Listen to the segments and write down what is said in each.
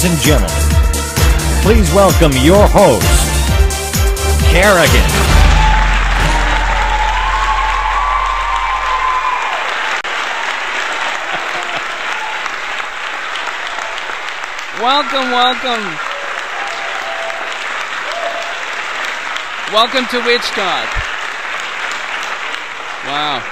ladies and gentlemen, please welcome your host, Karagan. Welcome, welcome. Welcome to Witchtalk. Wow.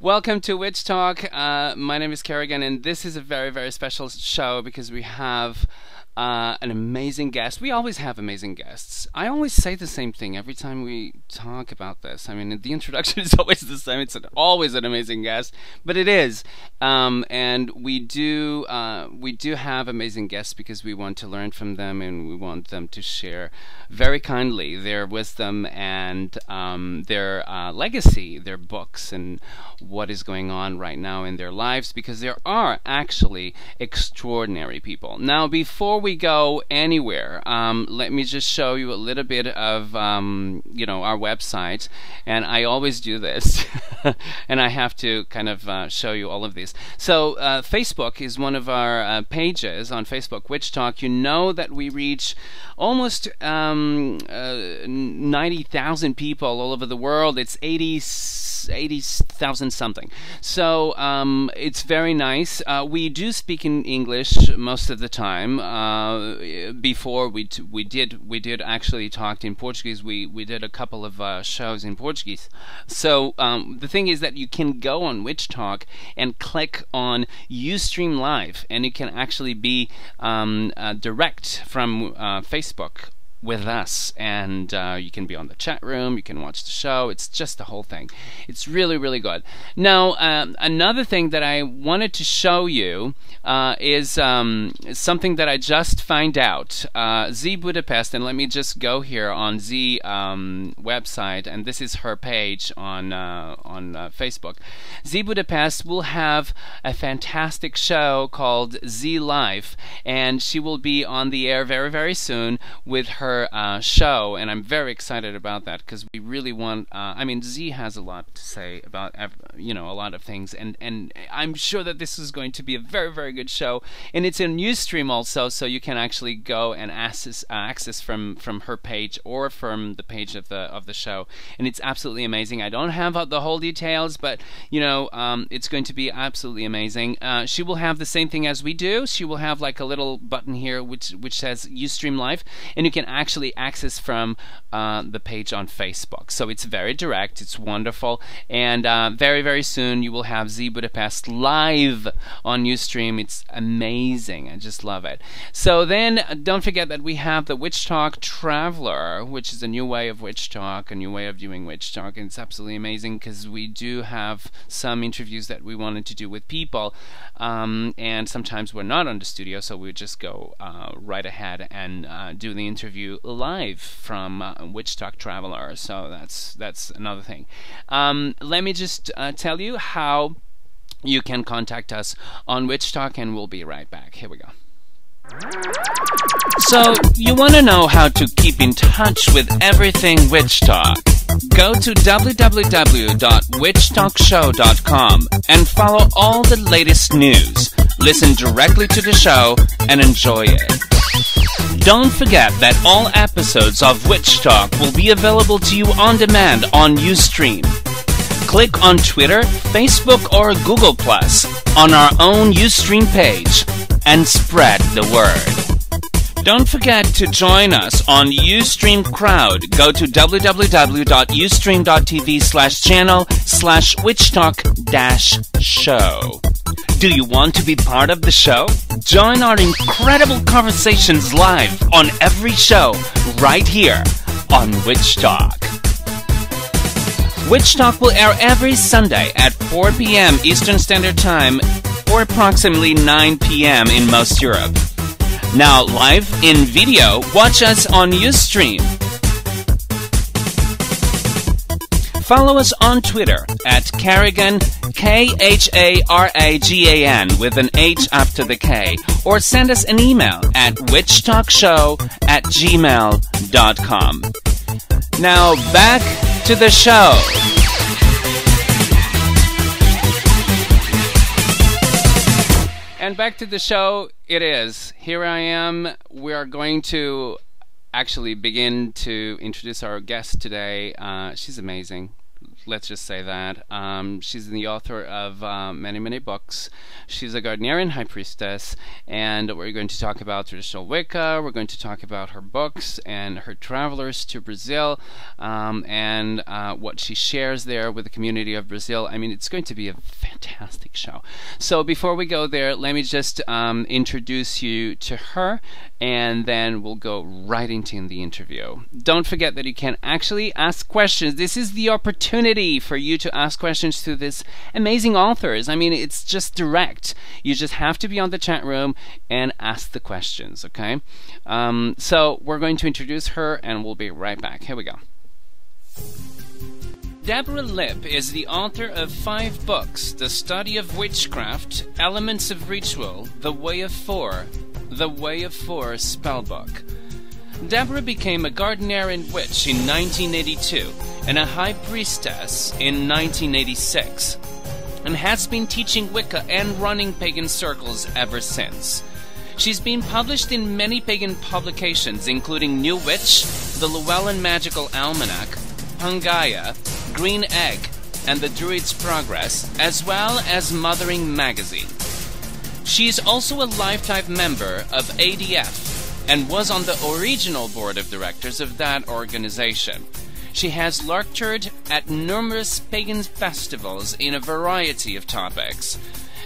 Welcome to Witchtalk. My name is Karagan, and this is a very, very special show because we have an amazing guest. We always have amazing guests. I always say the same thing every time we talk about this. I mean, the introduction is always the same. It's always an amazing guest, but it is. And we do have amazing guests because we want to learn from them, and we want them to share very kindly their wisdom and their legacy, their books, and what is going on right now in their lives, because there are actually extraordinary people. Now, before we go anywhere, let me just show you a little bit of you know, our website, and I always do this and I have to kind of show you all of these. So Facebook is one of our pages on Facebook, Witch Talk. You know that we reach almost 90,000 people all over the world. It's 80,000 something. So it's very nice. We do speak in English most of the time. Before we did actually talk in Portuguese. We did a couple of shows in Portuguese. So the thing is that you can go on Witchtalk and click on Ustream Live, and you can actually be direct from Facebook with us, and you can be on the chat room, you can watch the show. It's just the whole thing. It's really, really good. Now, another thing that I wanted to show you is something that I just found out. Z Budapest, and let me just go here on Z website, and this is her page on Facebook. Z Budapest will have a fantastic show called Z Life, and she will be on the air very, very soon with her show, and I'm very excited about that because we really want. I mean, Z has a lot to say about, you know, a lot of things, and I'm sure that this is going to be a very, very good show, and it's in Ustream also, so you can actually go and access from her page or from the page of the show, and it's absolutely amazing. I don't have the whole details, but you know, it's going to be absolutely amazing. She will have the same thing as we do. She will have like a little button here which says Ustream Live, and you can actually access from the page on Facebook. So it's very direct, it's wonderful, and very, very soon you will have Z Budapest live on Ustream. It's amazing, I just love it. So then don't forget that we have the Witch Talk Traveler, which is a new way of Witch Talk, a new way of viewing Witch Talk, and it's absolutely amazing because we do have some interviews that we wanted to do with people, and sometimes we're not on the studio, so we just go right ahead and do the interview live from Witchtalk Traveler, so that's another thing. Let me just tell you how you can contact us on Witchtalk, and we'll be right back. Here we go. So you want to know how to keep in touch with everything Witchtalk? Go to www.witchtalkshow.com and follow all the latest news. Listen directly to the show and enjoy it. Don't forget that all episodes of Witch Talk will be available to you on demand on Ustream. Click on Twitter, Facebook, or Google Plus on our own Ustream page and spread the word. Don't forget to join us on Ustream Crowd. Go to www.ustream.tv/channel/witchtalk-show. Do you want to be part of the show? Join our incredible conversations live on every show right here on Witch Talk. Witch Talk will air every Sunday at 4 p.m. Eastern Standard Time, or approximately 9 p.m. in most Europe. Now live in video, watch us on Ustream. Follow us on Twitter at Karagan, K-H-A-R-A-G-A-N with an H after the K, or send us an email at witchtalkshow@gmail.com. Now back to the show. And back to the show it is. Here I am. We are going to actually begin to introduce our guest today. She's amazing. Let's just say that. She's the author of many, many books. She's a Gardnerian high priestess, and we're going to talk about traditional Wicca. We're going to talk about her books and her travelers to Brazil, and what she shares there with the community of Brazil. I mean, it's going to be a fantastic show. So before we go there, let me just introduce you to her, and then we'll go right into the interview. Don't forget that you can actually ask questions. This is the opportunity for you to ask questions to these amazing authors. I mean, it's just direct. You just have to be on the chat room and ask the questions, okay? So we're going to introduce her, and we'll be right back. Here we go. Deborah Lipp is the author of 5 books: The Study of Witchcraft, Elements of Ritual, The Way of Four, The Way of Four Spellbook. Deborah became a Gardnerian witch in 1982 and a high priestess in 1986, and has been teaching Wicca and running pagan circles ever since. She's been published in many pagan publications, including New Witch, The Llewellyn Magical Almanac, Pangaea, Green Egg, and The Druid's Progress, as well as Mothering Magazine. She is also a lifetime member of ADF and was on the original board of directors of that organization. She has lectured at numerous pagan festivals in a variety of topics.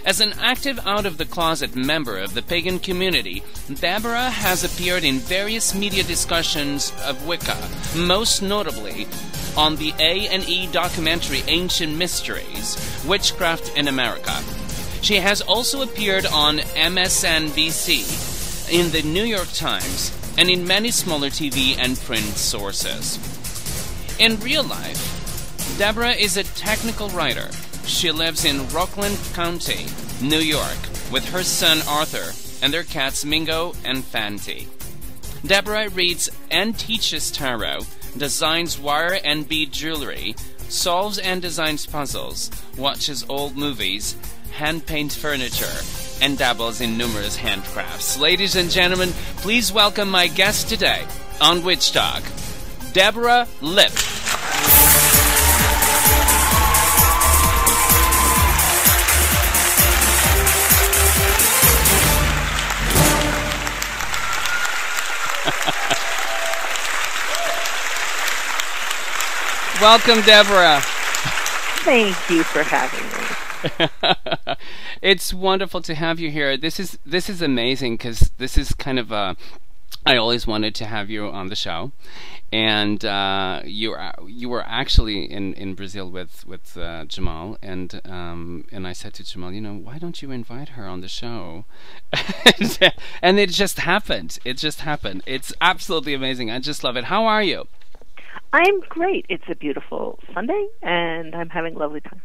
As an active out-of-the-closet member of the pagan community, Deborah has appeared in various media discussions of Wicca, most notably on the A&E documentary Ancient Mysteries, Witchcraft in America. She has also appeared on MSNBC, in the New York Times, and in many smaller TV and print sources. In real life, Deborah is a technical writer. She lives in Rockland County, New York, with her son Arthur and their cats Mingo and Fanti. Deborah reads and teaches tarot, designs wire and bead jewelry, solves and designs puzzles, watches old movies, hand-paints furniture, and dabbles in numerous handcrafts. Ladies and gentlemen, please welcome my guest today on Witch Talk, Deborah Lipp. Welcome, Deborah. Thank you for having me. It's wonderful to have you here. This is amazing, because this is kind of a... I always wanted to have you on the show, and you were actually in Brazil with Jamal, and I said to Jamal, you know, why don't you invite her on the show? And it just happened. It just happened. It's absolutely amazing. I just love it. How are you? I'm great. It's a beautiful Sunday, and I'm having a lovely time.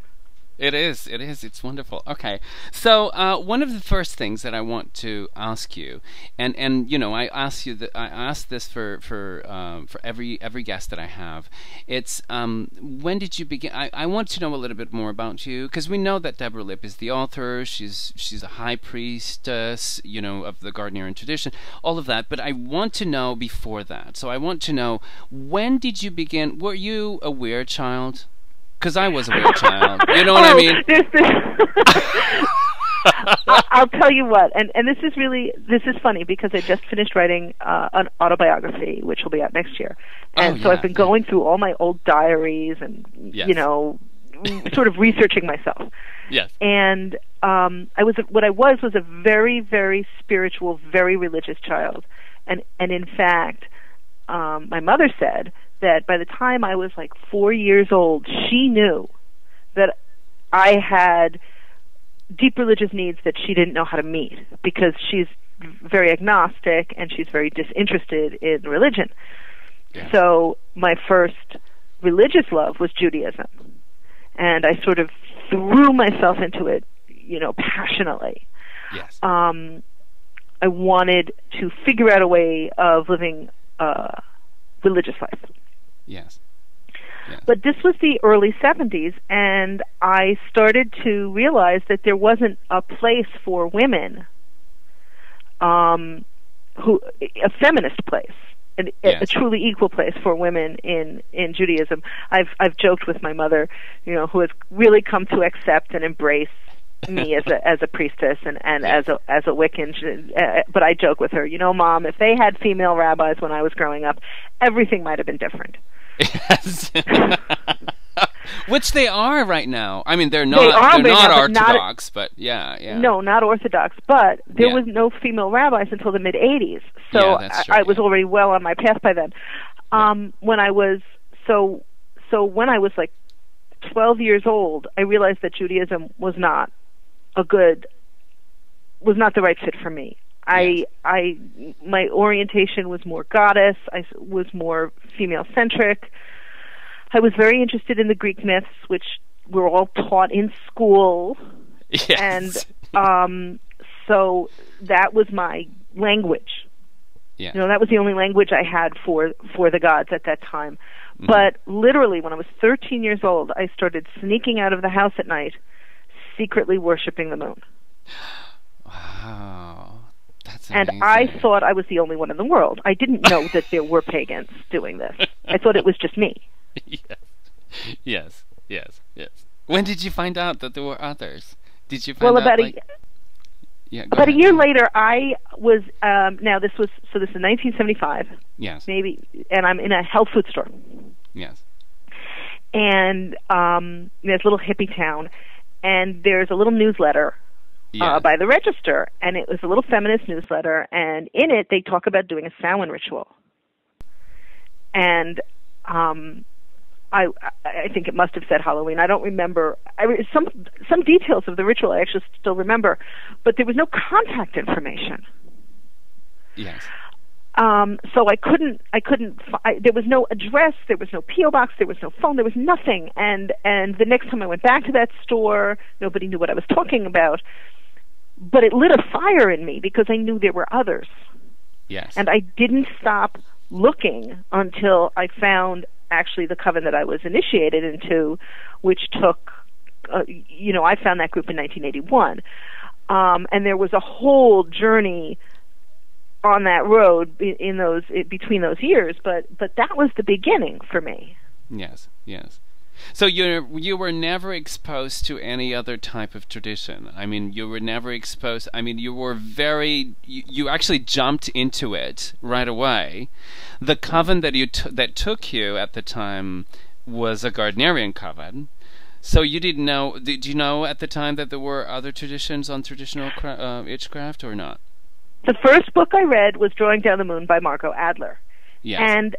It is. It is. It's wonderful. Okay. So one of the first things that I want to ask you, and you know, I ask this for every guest that I have. It's when did you begin? I want to know a little bit more about you, because we know that Deborah Lipp is the author. She's a high priestess, you know, of the Gardnerian tradition, all of that. But I want to know before that. So I want to know, when did you begin? Were you a weird child? Because I was a weird child, you know what I mean? I'll tell you what, and this is funny, because I just finished writing an autobiography, which will be out next year. And so I've been going through all my old diaries and, you know, sort of researching myself. Yes. And what I was a very, very spiritual, very religious child. And in fact, my mother said that by the time I was like 4 years old, she knew that I had deep religious needs that she didn't know how to meet, because she's very agnostic and she's very disinterested in religion. Yeah. So my first religious love was Judaism, and I sort of threw myself into it, you know, passionately. Yes. I wanted to figure out a way of living a religious life. Yes. Yeah. But this was the early 70s, and I started to realize that there wasn't a place for women, a feminist place, a truly equal place for women in Judaism. I've joked with my mother, you know, who has really come to accept and embrace me as a priestess and as a Wiccan, but I joke with her, you know, Mom, if they had female rabbis when I was growing up, everything might have been different. Yes. Which they are right now. I mean, they're not Orthodox, but yeah. No, not Orthodox, but there was no female rabbis until the mid-'80s, so I was already well on my path by then. When I was when I was like 12 years old, I realized that Judaism was not the right fit for me. My orientation was more goddess. I was more female centric. I was very interested in the Greek myths, which were all taught in school. Yes. And so that was my language. Yeah. You know, that was the only language I had for the gods at that time. Mm-hmm. But literally, when I was 13 years old, I started sneaking out of the house at night, secretly worshiping the moon. Wow. That's amazing. And I thought I was the only one in the world. I didn't know that there were pagans doing this. I thought it was just me. Yes. When did you find out that there were others? Did you find out? Well, about a year later, I was. Now this was this is 1975. Yes. Maybe, and I'm in a health food store. Yes. And there's a little hippie town, and there's a little newsletter by the Register, and it was a little feminist newsletter, and in it they talk about doing a Samhain ritual, and I think it must have said Halloween. I don't remember. Some details of the ritual I actually still remember, but there was no contact information. Yes. So I couldn't, there was no address, there was no P.O. box, there was no phone, there was nothing. And the next time I went back to that store, nobody knew what I was talking about. But it lit a fire in me because I knew there were others. Yes. And I didn't stop looking until I found actually the coven that I was initiated into, which took, I found that group in 1981. And there was a whole journey on that road between those years, but that was the beginning for me. Yes. So you were never exposed to any other type of tradition. I mean, you were never exposed. I mean, you actually jumped into it right away. The coven that that took you at the time was a Gardnerian coven. So you didn't know. Did you know at the time that there were other traditions on traditional witchcraft or not? The first book I read was Drawing Down the Moon by Margot Adler. Yes. And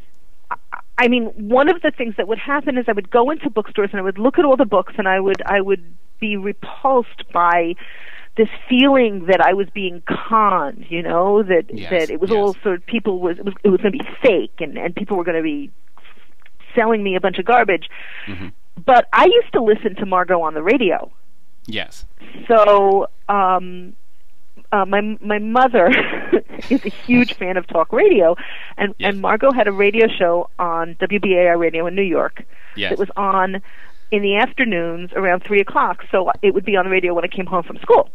I mean, one of the things that would happen is I would go into bookstores and I would look at all the books, and I would be repulsed by this feeling that I was being conned, you know, that it was all sort of it was going to be fake, and people were going to be selling me a bunch of garbage. Mm-hmm. But I used to listen to Margot on the radio. Yes. So my mother is a huge fan of talk radio, and Margot had a radio show on WBAI radio in New York. Yes. It was on in the afternoons around 3 o'clock, so it would be on the radio when I came home from school.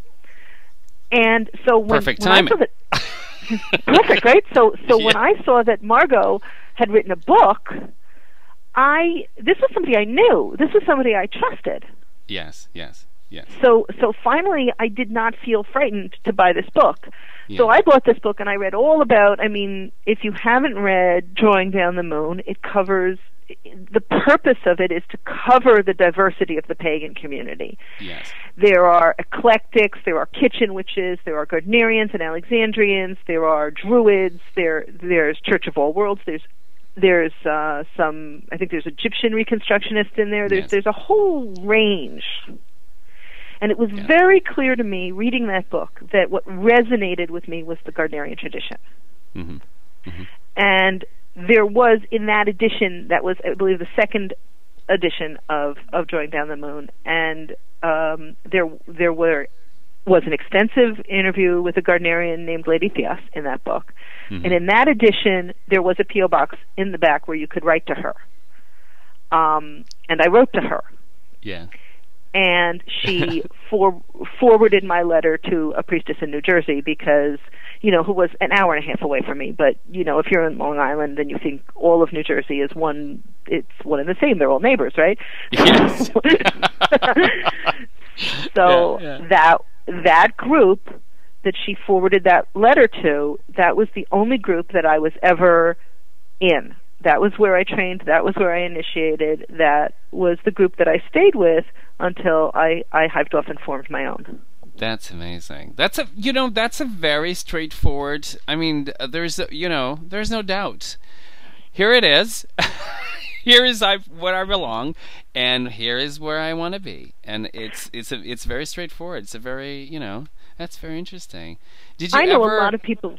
And so perfect, right? So when I saw that Margot had written a book, this was somebody I knew. This was somebody I trusted. Yes. So finally, I did not feel frightened to buy this book. Yeah. So I bought this book, and I read all about, I mean, if you haven't read Drawing Down the Moon, the purpose of it is to cover the diversity of the pagan community. Yes. There are eclectics, there are kitchen witches, there are Gardnerians and Alexandrians, there are druids, there's Church of All Worlds, there's some, I think there's Egyptian Reconstructionists in there, there's a whole range. And it was very clear to me, reading that book, that what resonated with me was the Gardnerian tradition. Mm-hmm. Mm-hmm. And there was, in that edition, that was, I believe, the second edition of Drawing Down the Moon, and there was an extensive interview with a Gardnerian named Lady Theos in that book. Mm-hmm. And in that edition, there was a P.O. box in the back where you could write to her. and I wrote to her. Yeah. And she forwarded my letter to a priestess in New Jersey because, you know, who was an hour and a half away from me. But, you know, if you're in Long Island, then you think all of New Jersey is one, it's one and the same. They're all neighbors, right? Yes. So yeah, yeah. That group that she forwarded that letter to, that was the only group that I was ever in. That was where I trained. That was where I initiated. That was the group that I stayed with until I hived off and formed my own. That's amazing. That's a, you know, that's a very straightforward. I mean, there's a, you know, there's no doubt. Here it is. Here is where I belong, and here is where I want to be. And it's very straightforward. It's a very, you know, that's very interesting. Did you? I know a lot of people.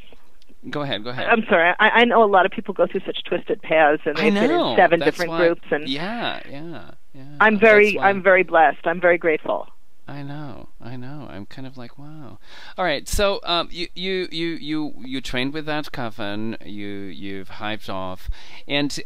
Go ahead, go ahead. I'm sorry. I know a lot of people go through such twisted paths, and they fit in seven different groups. And yeah, yeah, yeah. I'm very blessed. I'm very grateful. I know, I know. I'm kind of like, wow. All right. So you trained with that coven. You've hived off, and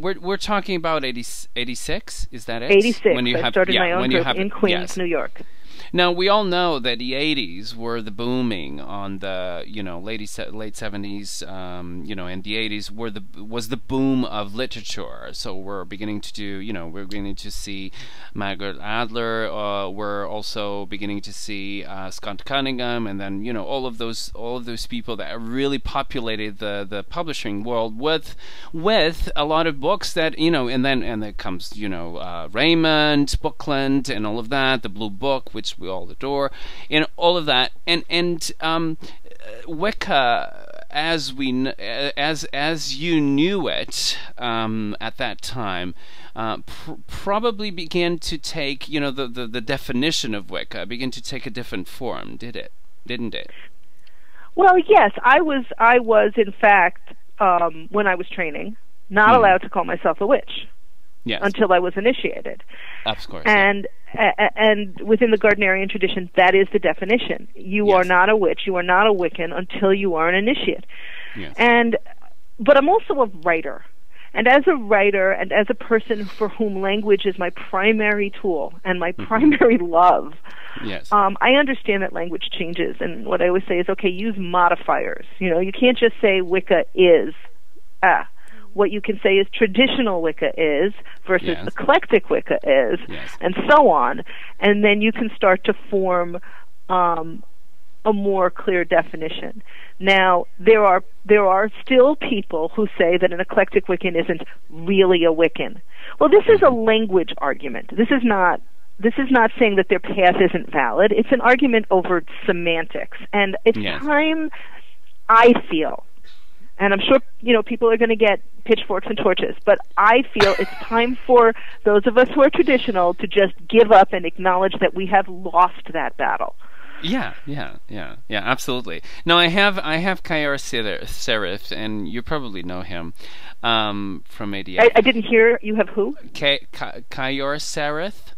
we're talking about 86. Is that it? 86. When you started my own group in Queens, New York. Now we all know that the 80s were the booming on the, you know, late 70s, you know, and the 80s were was the boom of literature. So we're beginning to do, you know, we're beginning to see Margot Adler. We're also beginning to see Scott Cunningham, and then, you know, all of those people that really populated the publishing world with a lot of books that, you know, and then comes, you know, Raymond, Buckland, and all of that, the Blue Book, which we all adore, and all of that, and Wicca, as you knew it at that time, probably began to take, you know, the definition of Wicca began to take a different form, didn't it? Well, yes, I was in fact, when I was training, not allowed to call myself a witch. Yes. Until I was initiated. Of course. And within the Gardnerian tradition, that is the definition. You yes. are not a witch, you are not a Wiccan until you are an initiate. Yes. But I'm also a writer. And as a writer and as a person for whom language is my primary tool and my primary love, yes. I understand that language changes. And what I always say is, okay, use modifiers. You know, you can't just say Wicca is What you can say is traditional Wicca is versus yes. eclectic Wicca is, yes. and so on. And then you can start to form a more clear definition. Now, there are still people who say that an eclectic Wiccan isn't really a Wiccan. Well, this is a language argument. This is not saying that their path isn't valid. It's an argument over semantics. And it's yes. time, I feel, and I'm sure, you know, people are going to get pitchforks and torches, but I feel it's time for those of us who are traditional to just give up and acknowledge that we have lost that battle. Yeah, yeah, yeah, yeah, absolutely. Now, I have Ceisiwr Serith, and you probably know him from ADF. I didn't hear. You have who? Ceisiwr Serith.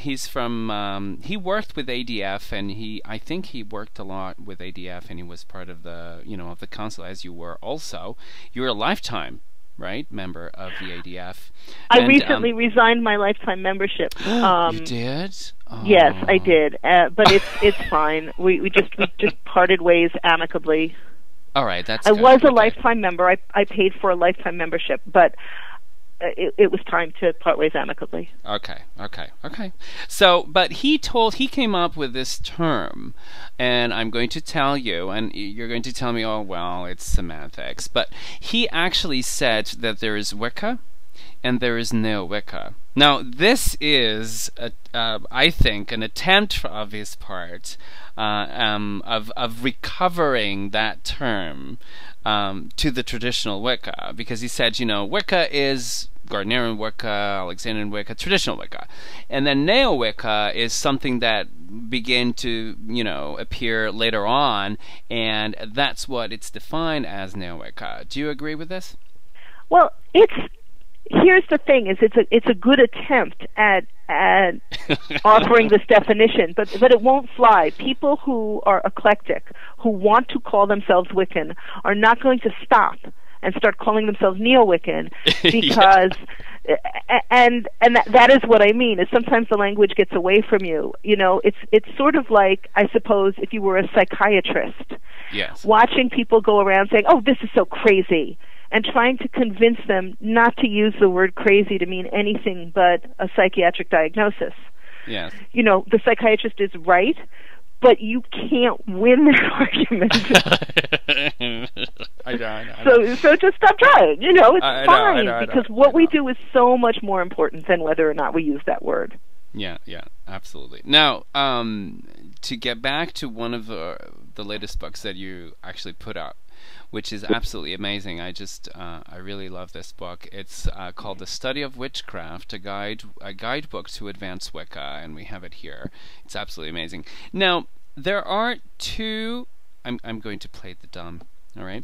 He's from. He worked with ADF, and I think he worked a lot with ADF, and he was part of the, you know, of the council, as you were also. You're a lifetime, right, member of the ADF. I recently resigned my lifetime membership. You did? Oh. Yes, I did. But it's fine. We just parted ways amicably. All right, that's. I was a lifetime member. I paid for a lifetime membership, but. It was time to part ways amicably. Okay, okay, okay. So, but he came up with this term, and I'm going to tell you, and you're going to tell me, oh, well, it's semantics. But he actually said that there is Wicca, and there is no Wicca. Now, this is, I think, an attempt of his part of recovering that term to the traditional Wicca, because he said, you know, Wicca is Gardnerian Wicca, Alexandrian Wicca, traditional Wicca, and then Neo Wicca is something that began to, you know, appear later on, and that's what it's defined as, Neo Wicca. Do you agree with this? Well, here's the thing: is it's a good attempt at offering this definition, but it won't fly. People who are eclectic, who want to call themselves Wiccan, are not going to stop and start calling themselves Neo Wiccan because And that is what I mean, is sometimes the language gets away from you. You know, it's sort of like, I suppose, if you were a psychiatrist, yes, watching people go around saying, oh, this is so crazy, and trying to convince them not to use the word crazy to mean anything but a psychiatric diagnosis. Yes. You know, the psychiatrist is right, but you can't win that argument. I know. So just stop trying. You know, it's fine, because what we do is so much more important than whether or not we use that word. Yeah, yeah, absolutely. Now, to get back to one of the latest books that you actually put out, which is absolutely amazing. I really love this book. It's called The Study of Witchcraft, a guidebook to advance Wicca, and we have it here. It's absolutely amazing. Now, there are two... I'm going to play the dumb, all right?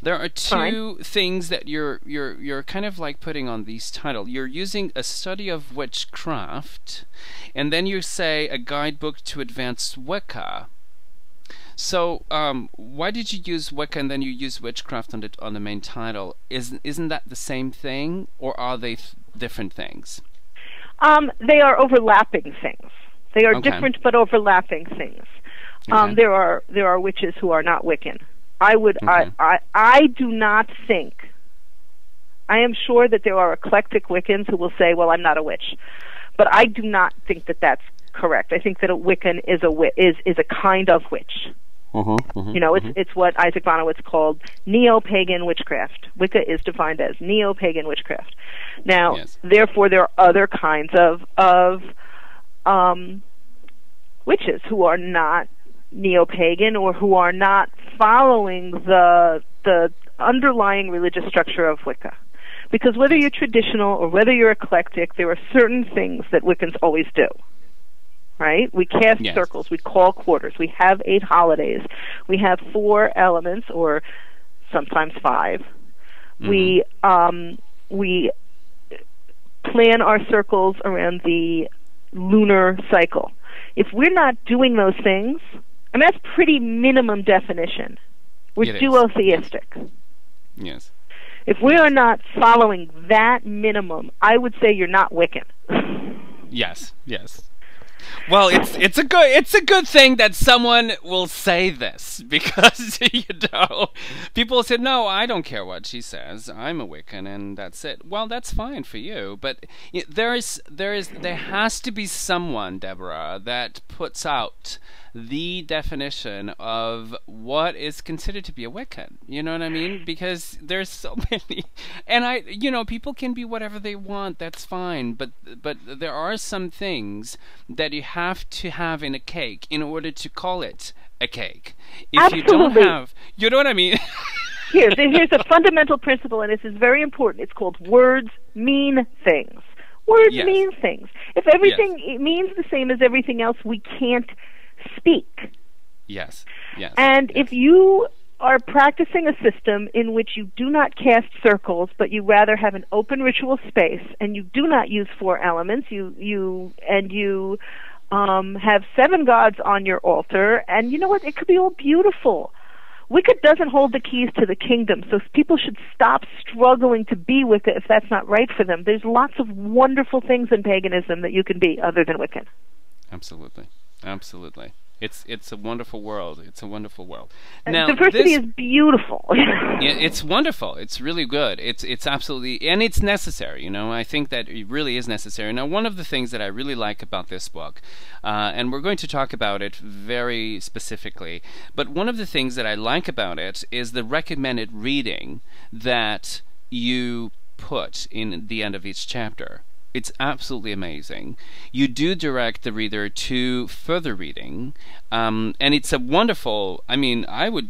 There are two things that you're kind of like putting on these titles. You're using A Study of Witchcraft, and then you say A Guidebook to Advance Wicca. So, why did you use Wicca and then you use Witchcraft on the main title? Isn't that the same thing, or are they different things? They are overlapping things. They are different but overlapping things. There are witches who are not Wiccan. I do not think. I am sure that there are eclectic Wiccans who will say, "Well, I'm not a witch," but I do not think that that's correct. I think that a Wiccan is a kind of witch. You know, it's what Isaac Bonewits called neo-pagan witchcraft. Wicca is defined as neo-pagan witchcraft. Now, therefore, there are other kinds of witches who are not neo-pagan, or who are not following the underlying religious structure of Wicca. Because whether you're traditional or whether you're eclectic, there are certain things that Wiccans always do. Right? We cast circles, we call quarters, we have 8 holidays, we have 4 elements, or sometimes 5. We plan our circles around the lunar cycle. If we're not doing those things, I mean, that's pretty minimum definition. We're duotheistic. Yes. If we are not following that minimum, I would say you're not Wiccan. Yes. Well, it's a good thing that someone will say this, because people said, no, I don't care what she says, I'm a Wiccan and that's it. Well, that's fine for you, but there has to be someone, Deborah, that puts out the definition of what is considered to be a Wiccan. You know what I mean? Because there's so many, and you know, people can be whatever they want. That's fine, but there are some things that you have to have in a cake in order to call it a cake. If you don't have, you know what I mean? Here's a fundamental principle, and this is very important. It's called words mean things. Words mean things. If everything means the same as everything else, we can't speak. And if you are practicing a system in which you do not cast circles, but you rather have an open ritual space, and you do not use 4 elements, you have 7 gods on your altar, and you know what? It could be all beautiful. Wicca doesn't hold the keys to the kingdom, so people should stop struggling to be Wicca if that's not right for them. There's lots of wonderful things in paganism that you can be other than Wiccan. Absolutely. Absolutely. It's a wonderful world. It's a wonderful world. Now, diversity is beautiful. It's wonderful. It's really good. It's absolutely, and it's necessary. You know, I think that it really is necessary. Now, one of the things that I really like about this book, and we're going to talk about it very specifically, but one of the things that I like about it is the recommended reading that you put in the end of each chapter. It's absolutely amazing. You do direct the reader to further reading, and it's a wonderful. I mean, I would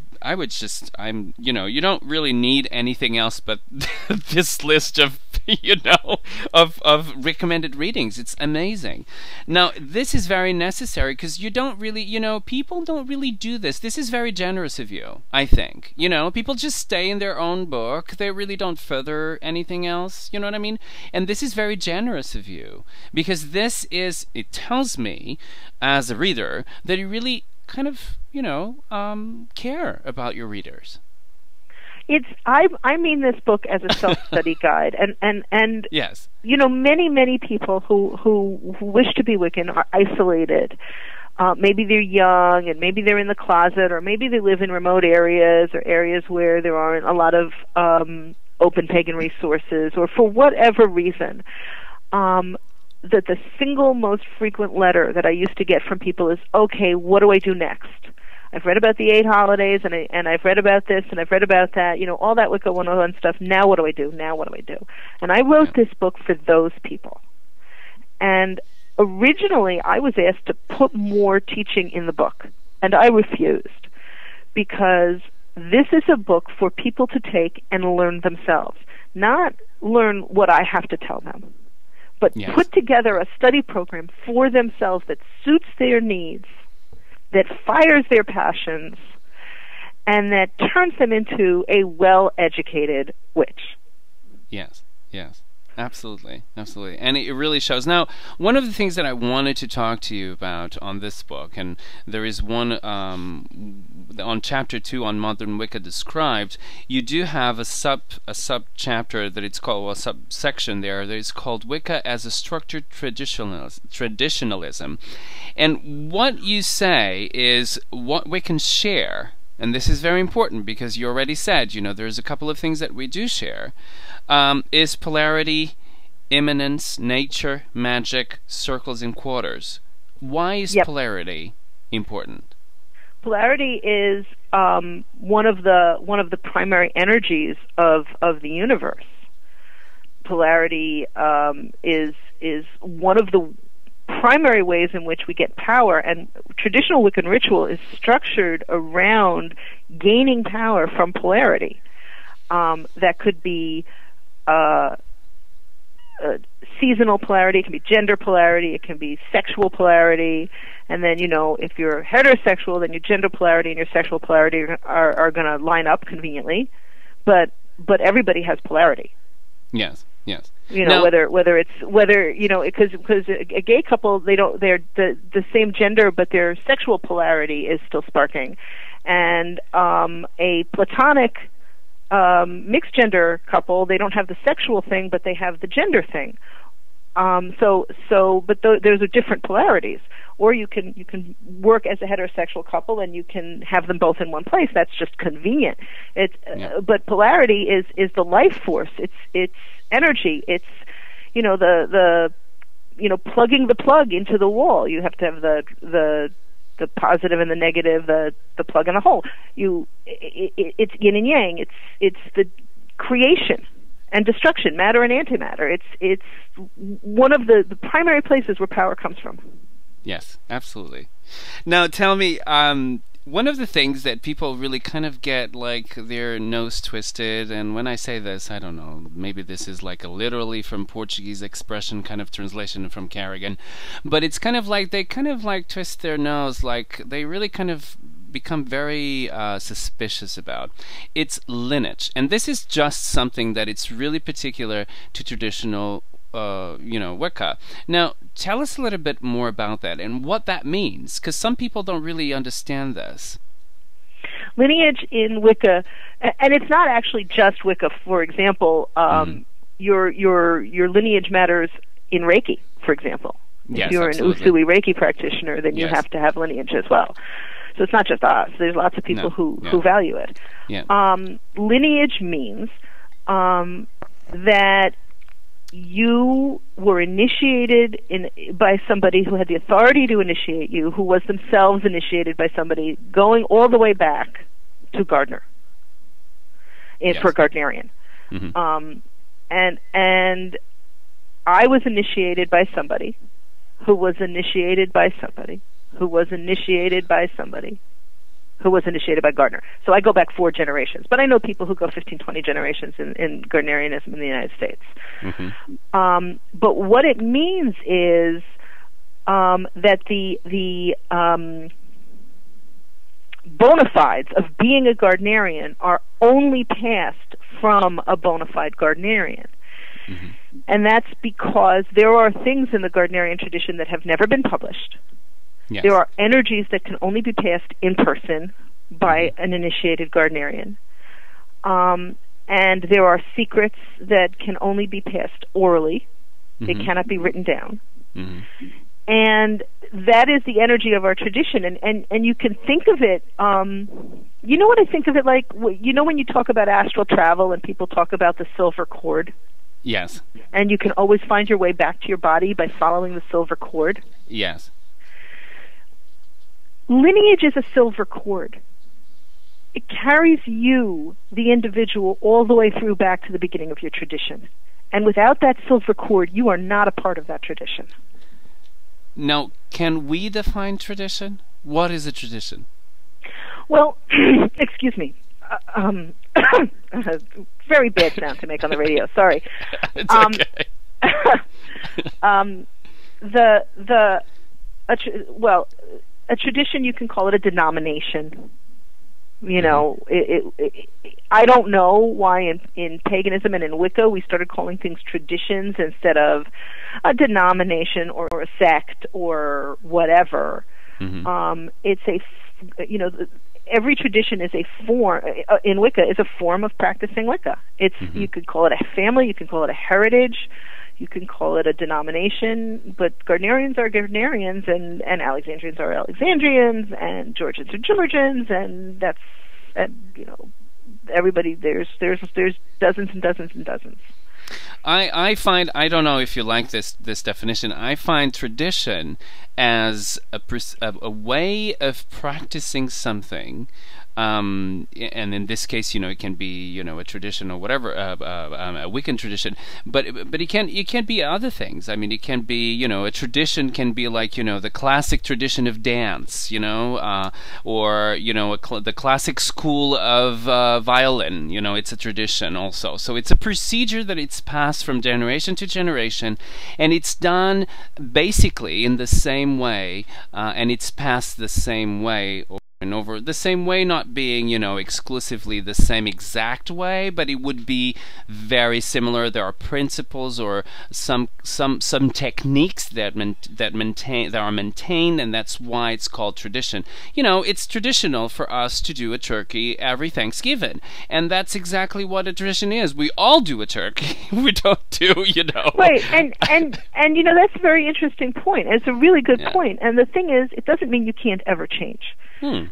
just. You know, you don't really need anything else but this list of, you know, of recommended readings. It's amazing. Now, this is very necessary, because you don't really, you know, people don't really do this. This is very generous of you, I think. You know, people just stay in their own book. They really don't further anything else. You know what I mean? And this is very generous of you, because this is, it tells me as a reader that you really kind of, you know, care about your readers. It's I mean this book as a self-study guide, and yes, you know, many people who wish to be Wiccan are isolated. Maybe they're young, and maybe they're in the closet, or maybe they live in remote areas or areas where there aren't a lot of open pagan resources, or for whatever reason. That the single most frequent letter that I used to get from people is, okay, what do I do next? I've read about the 8 holidays, and I've read about this, and I've read about that, you know, all that Wicca 101 stuff. Now what do I do? Now what do I do? And I wrote this book for those people. And originally I was asked to put more teaching in the book, and I refused, because this is a book for people to take and learn themselves, not learn what I have to tell them, but yes, put together a study program for themselves that suits their needs, that fires their passions, and that turns them into a well-educated witch. Yes, yes. Absolutely, absolutely. And it really shows. Now, one of the things that I wanted to talk to you about on this book, and there is one on chapter 2 on Modern Wicca Described, you do have a sub-chapter that it's called, well, a subsection there, that is called Wicca as a Structured Traditionalism. And what you say is what we can share. And this is very important, because you already said, you know, there's a couple of things that we do share, is polarity, immanence, nature, magic, circles and quarters. Why is polarity important? Polarity is one of the primary energies of the universe. Polarity is one of the primary ways in which we get power, and traditional Wiccan ritual is structured around gaining power from polarity. That could be seasonal polarity, it can be gender polarity, it can be sexual polarity, and then, you know, if you're heterosexual, then your gender polarity and your sexual polarity are going to line up conveniently, but everybody has polarity. Yes, yes. You know, now, whether you know, because a gay couple, they're the same gender, but their sexual polarity is still sparking, and a platonic mixed gender couple, they don't have the sexual thing, but they have the gender thing. But those are different polarities. Or you can work as a heterosexual couple, and you can have them both in one place. That's just convenient. But polarity is the life force. It's energy. It's, you know, the plugging the plug into the wall. You have to have the positive and the negative, the plug and the hole. It's yin and yang. It's the creation and destruction, matter and antimatter. It's one of the primary places where power comes from. Yes, absolutely. Now, tell me, one of the things that people really kind of get, like, their nose twisted, and when I say this, I don't know, maybe this is like a literally from Portuguese expression kind of translation from Karagan, but it's kind of like they kind of like twist their nose, like they really kind of become very suspicious about. It's lineage, and this is just something that it's really particular to traditional Wicca. Now, tell us a little bit more about that and what that means, because some people don't really understand this. Lineage in Wicca, and it's not actually just Wicca. For example, your lineage matters in Reiki, for example. Yes, if you're an Usui Reiki practitioner, then you have to have lineage as well. So it's not just us. There's lots of people who value it. Yeah. Lineage means that you were initiated by somebody who had the authority to initiate you, who was themselves initiated by somebody, going all the way back to Gardner, for Gardnerian. Mm-hmm. And I was initiated by somebody who was initiated by somebody who was initiated by somebody who was initiated by Gardner. So I go back 4 generations, but I know people who go 15, 20 generations in Gardnerianism in the United States. Mm-hmm. But what it means is that the bona fides of being a Gardnerian are only passed from a bona fide Gardnerian. Mm-hmm. And that's because there are things in the Gardnerian tradition that have never been published. Yes. There are energies that can only be passed in person by an initiated Gardnerian. And there are secrets that can only be passed orally. They cannot be written down. And that is the energy of our tradition. And you can think of it, you know what I think of it like? You know when you talk about astral travel and people talk about the silver cord? Yes. And you can always find your way back to your body by following the silver cord? Yes. Lineage is a silver cord. It carries you, the individual, all the way through back to the beginning of your tradition. And without that silver cord, you are not a part of that tradition. Now, can we define tradition? What is a tradition? Well, excuse me. Very bad sound to make on the radio. Sorry. It's okay. A tradition, you can call it a denomination. You know, I don't know why in paganism and in Wicca we started calling things traditions instead of a denomination or a sect or whatever. It's a, you know, every tradition is a form, in Wicca, is a form of practicing Wicca. It's, you could call it a family, you can call it a heritage, you can call it a denomination, but Gardnerians are Gardnerians, and Alexandrians are Alexandrians, and Georgians are Georgians, and that's, you know, everybody, there's dozens and dozens and dozens. I find, I don't know if you like this definition, I find tradition as a way of practicing something, and in this case, you know, it can be, you know, a tradition or whatever, a Wiccan tradition, but it can be other things. I mean, it can be, you know, a tradition can be like, you know, the classic tradition of dance, you know, or, you know, the classic school of violin, you know, it's a tradition also. So it's a procedure that it's passed from generation to generation, and it's done basically in the same way, and it's passed the same way and over, the same way not being, you know, exclusively the same exact way, but it would be very similar. There are principles or some techniques that are maintained, and that's why it's called tradition. You know, it's traditional for us to do a turkey every Thanksgiving, and that's exactly what a tradition is. We all do a turkey. We don't do, you know. Right, and you know, that's a very interesting point. It's a really good point. And the thing is, it doesn't mean you can't ever change.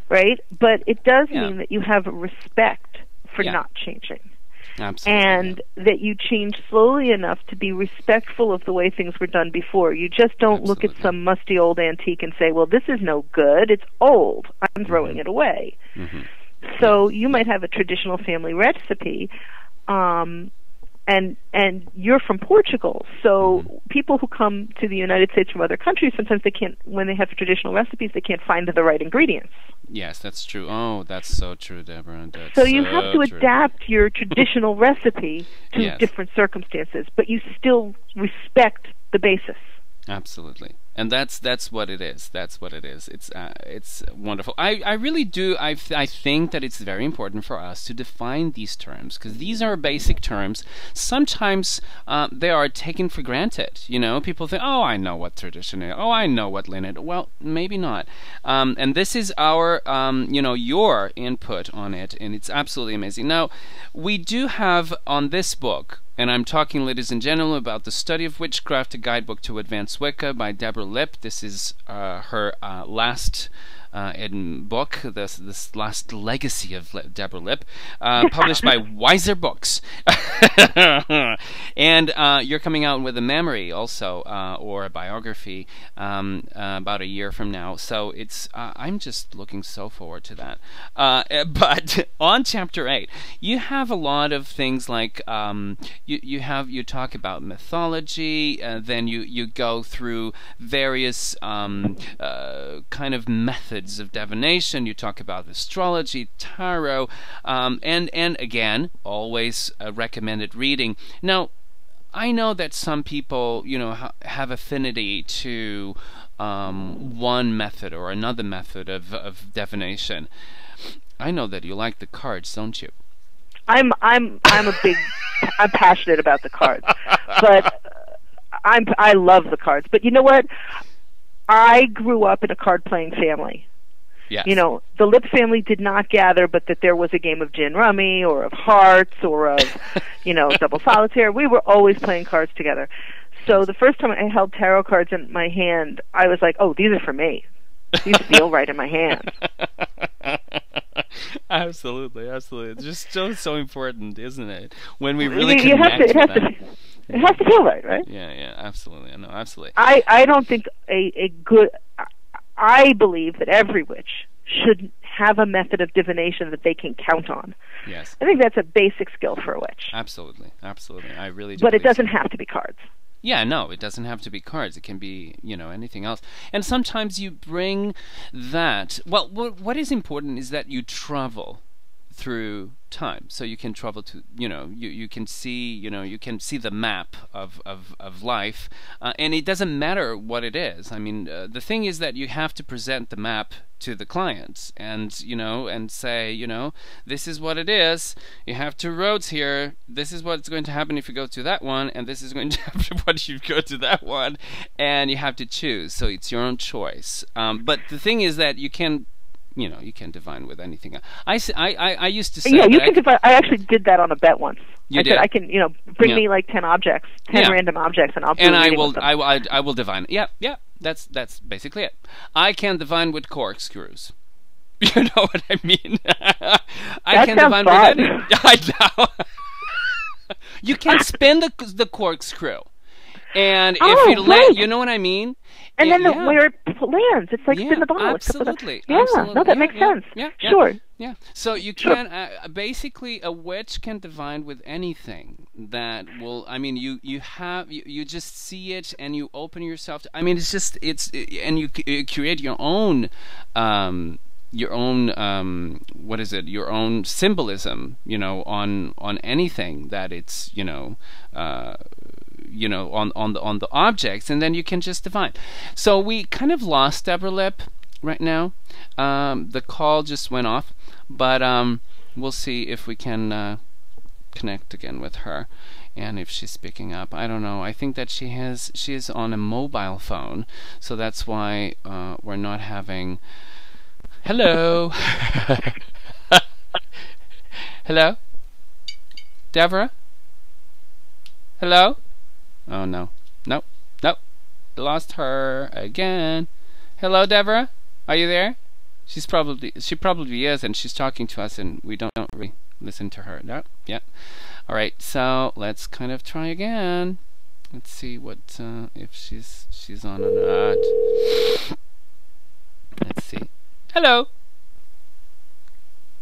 Right? But it does mean that you have respect for not changing. Absolutely. And that you change slowly enough to be respectful of the way things were done before. You just don't look at some musty old antique and say, well, this is no good. It's old. I'm throwing it away. So you might have a traditional family recipe, and you're from Portugal, so people who come to the United States from other countries, sometimes they can't, when they have traditional recipes, they can't find the right ingredients. Yes, that's true. Oh, that's so true, Deborah. That's so you have to adapt your traditional recipe to different circumstances, but you still respect the basis. Absolutely. And that's what it is. That's what it is. It's wonderful. I really do. I think that it's very important for us to define these terms, because these are basic terms. Sometimes they are taken for granted. You know, people think, oh, I know what tradition is. Oh, I know what lineage. Well, maybe not. And this is our, you know, your input on it, and it's absolutely amazing. Now, we do have on this book, and I'm talking, ladies and gentlemen, about The Study of Witchcraft, a guidebook to Advanced Wicca by Deborah Lipp. This is her last book, this last legacy of Deborah Lipp, published by Weiser Books. And you're coming out with a memory also, or a biography, about a year from now. So it's I'm just looking so forward to that. But on Chapter 8, you have a lot of things like you talk about mythology, then you go through various kind of methods of divination. You talk about astrology, tarot, and again, always a recommended reading. Now, I know that some people, you know, have affinity to one method or another method of divination. I know that you like the cards, don't you? I'm a big I'm passionate about the cards, but I love the cards. But you know what? I grew up in a card-playing family. Yes. You know, the Lipp family did not gather, but that there was a game of gin rummy or of hearts or of, you know, double solitaire. We were always playing cards together. So the first time I held tarot cards in my hand, I was like, oh, these are for me. These feel right in my hand. Absolutely, absolutely. It's just so important, isn't it? When we really connect with that. It has to feel right, right? Yeah, yeah, absolutely. No, absolutely. I don't think a good... I believe that every witch should have a method of divination that they can count on. Yes. I think that's a basic skill for a witch. Absolutely, absolutely. I really do. But it doesn't have to be cards. Yeah, no, it doesn't have to be cards. It can be, you know, anything else. And sometimes you bring that... Well, what is important is that you travel through time, so you can travel to, you know, you can see, you know, you can see the map of life, and it doesn't matter what it is. I mean, the thing is that you have to present the map to the clients, and, you know, and say, you know, this is what it is. You have two roads here. This is what's going to happen if you go to that one, and this is going to happen if you go to that one, and you have to choose. So it's your own choice. But the thing is that you can. You know, you can divine with anything. I used to say. Yeah, you can divine. I actually did that on a bet once. You did. I can, you know, bring me like 10 random objects, and I'll. And I will divine. Yeah, yeah. That's basically it. I can divine with corkscrews. You know what I mean? I can divine with anything. I know. You can spin the corkscrew, and if you let, you know what I mean. And then where it lands, it's like spin the bottle. Absolutely. Yeah, absolutely. No, that makes sense. Yeah, yeah, sure. Yeah. So you can basically a witch can divine with anything that will. I mean, you just see it and you open yourself to. I mean, and you create your own. Your own symbolism, you know, on anything that it's, you know, on the objects, and then you can just divine. So we kind of lost Deborah Lipp right now. The call just went off, but we'll see if we can connect again with her, and if she's picking up. I don't know. I think that she is on a mobile phone, so that's why we're not having. Hello. Hello, Deborah. Hello. Oh, no. Nope. Nope. Lost her again. Hello, Deborah. Are you there? She probably is, and she's talking to us, and we don't really listen to her. No? Yeah. All right. So let's kind of try again. Let's see what if she's on or not. Let's see. Hello.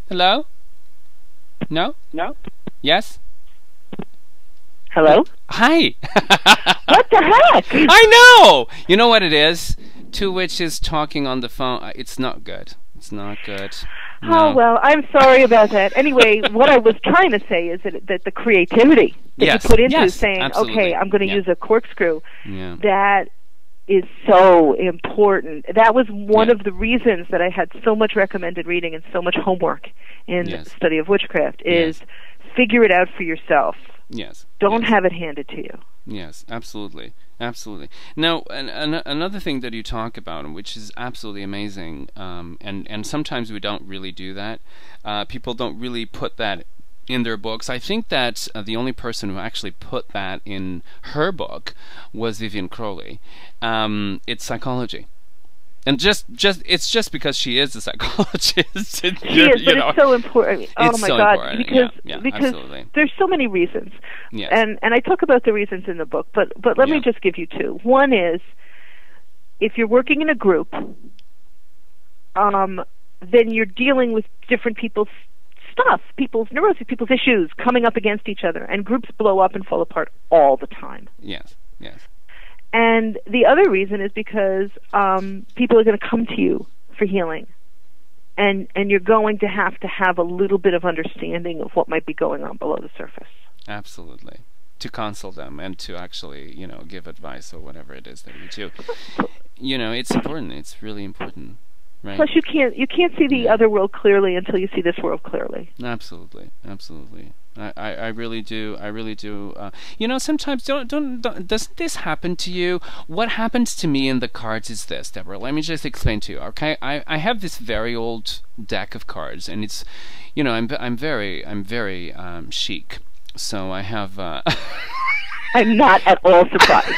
Hello. No. No. Yes. Hello? Hi! What the heck? I know! You know what it is? Two witches talking on the phone. It's not good. It's not good. No. Oh, well, I'm sorry about that. Anyway, what I was trying to say is that the creativity that you put into saying, absolutely. Okay, I'm going to use a corkscrew, that is so important. That was one of the reasons that I had so much recommended reading and so much homework in the study of witchcraft, is figure it out for yourself. Yes. Don't have it handed to you. Yes, absolutely. Absolutely. Now, another thing that you talk about, which is absolutely amazing, and sometimes we don't really do that. People don't really put that in their books. I think that the only person who actually put that in her book was Vivian Crowley. It's psychology. And it's just because she is a psychologist. She is, but it's so important. Oh my God, because there's so many reasons. Yes. And I talk about the reasons in the book, but let me just give you two. One is, if you're working in a group, then you're dealing with different people's stuff, people's neuroses, people's issues coming up against each other, and groups blow up and fall apart all the time. Yes, yes. And the other reason is because people are going to come to you for healing, and you're going to have a little bit of understanding of what might be going on below the surface. Absolutely, to counsel them and to actually, you know, give advice or whatever it is that you do. You know, it's important. It's really important. Right. Plus, you can't see the other world clearly until you see this world clearly. Absolutely, absolutely. I really do. I really do. You know, sometimes doesn't this happen to you? What happens to me in the cards is this, Deborah. Let me just explain to you. Okay, I have this very old deck of cards, and it's, you know, I'm very chic. So I have. I'm not at all surprised.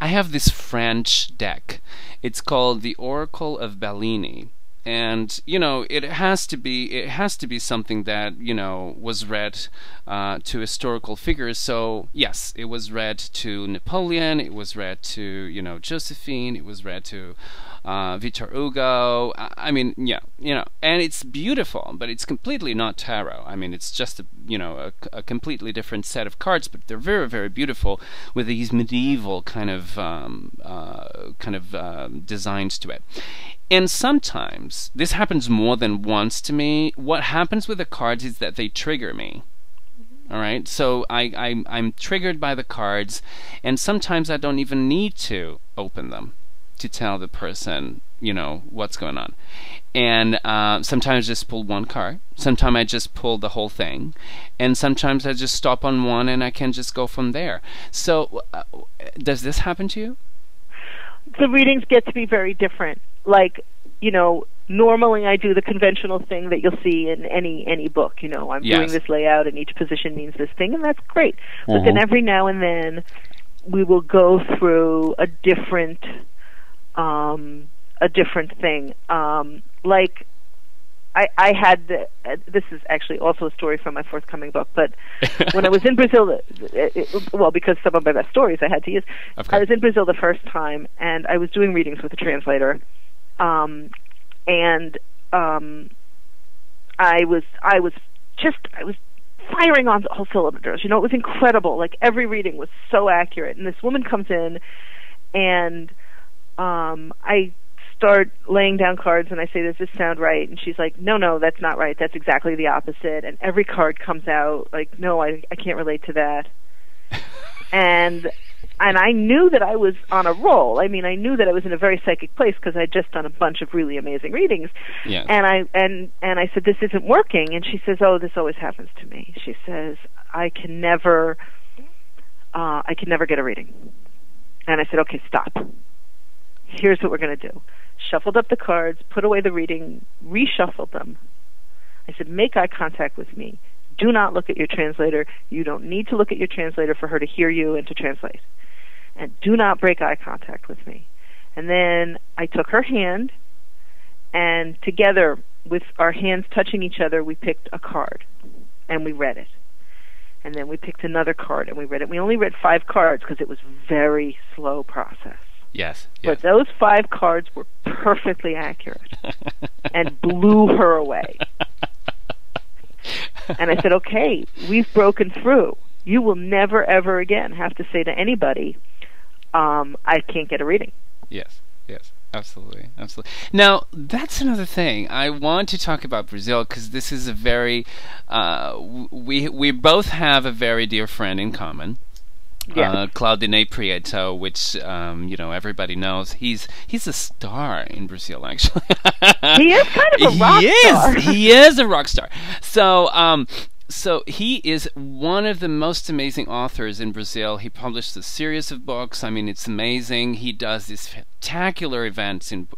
I have this French deck. It's called the Oracle of Bellini, and you know it has to be something that, you know, was read to historical figures. So yes, it was read to Napoleon. It was read to, you know, Josephine. It was read to Victor Hugo. I mean, yeah, you know, and it's beautiful, but it's completely not tarot. I mean, it's just a, you know, a completely different set of cards, but they're very, very beautiful with these medieval kind of designs to it. And sometimes this happens more than once to me. What happens with the cards is that they trigger me. All right, so I'm triggered by the cards, and sometimes I don't even need to open them to tell the person, you know, what's going on. And sometimes I just pull one card, sometimes I just pull the whole thing, and sometimes I just stop on one and I can just go from there. So does this happen to you? The readings get to be very different. Like, you know, normally I do the conventional thing that you'll see in any book, you know, I'm doing this layout and each position means this thing, and that's great. Mm-hmm. But then every now and then we will go through a different thing. Like I had the, this is actually also a story from my forthcoming book, but when I was in Brazil, well, because some of my best stories I had to use. Okay. I was in Brazil the first time, and I was doing readings with a translator, I was firing on all cylinders. You know, it was incredible. Like, every reading was so accurate, and this woman comes in, and I start laying down cards, and I say, does this sound right? And she's like, no, no, that's not right. That's exactly the opposite. And every card comes out like, no, I can't relate to that. And I knew that I was on a roll. I mean, I knew that I was in a very psychic place because I'd just done a bunch of really amazing readings. Yeah. And I said, this isn't working. And she says, oh, this always happens to me. She says, I can never get a reading. And I said, okay, stop. Here's what we're going to do. Shuffled up the cards, put away the reading, reshuffled them. I said, make eye contact with me. Do not look at your translator. You don't need to look at your translator for her to hear you and to translate. And do not break eye contact with me. And then I took her hand, and together with our hands touching each other, we picked a card, and we read it. And then we picked another card, and we read it. We only read 5 cards because it was a very slow process. Yes, yes. But those 5 cards were perfectly accurate and blew her away. And I said, okay, we've broken through. You will never, ever again have to say to anybody, I can't get a reading. Yes, yes. Absolutely, absolutely. Now, that's another thing. I want to talk about Brazil because this is a very... we both have a very dear friend in common. Yeah. Claudinei Prieto, which you know, everybody knows. He's a star in Brazil, actually. He is kind of a rock star. He is a rock star. So so he is one of the most amazing authors in Brazil. He published a series of books. I mean, it's amazing. He does these spectacular events in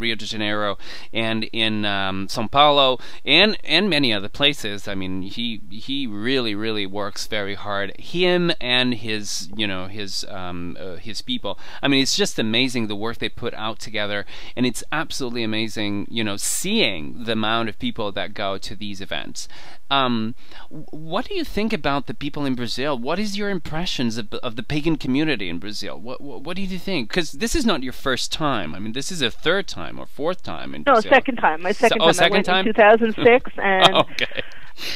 Rio de Janeiro and in São Paulo and many other places. I mean, he really, really works very hard. Him and his, you know, his people. I mean, it's just amazing the work they put out together, and it's absolutely amazing, you know, seeing the amount of people that go to these events. What do you think about the people in Brazil? What is your impressions of the pagan community in Brazil? What do you think? Because this is not your first time. I mean, this is a third time or fourth time in Brazil. No, second time. My second time. Oh, second time? I went in 2006, and okay.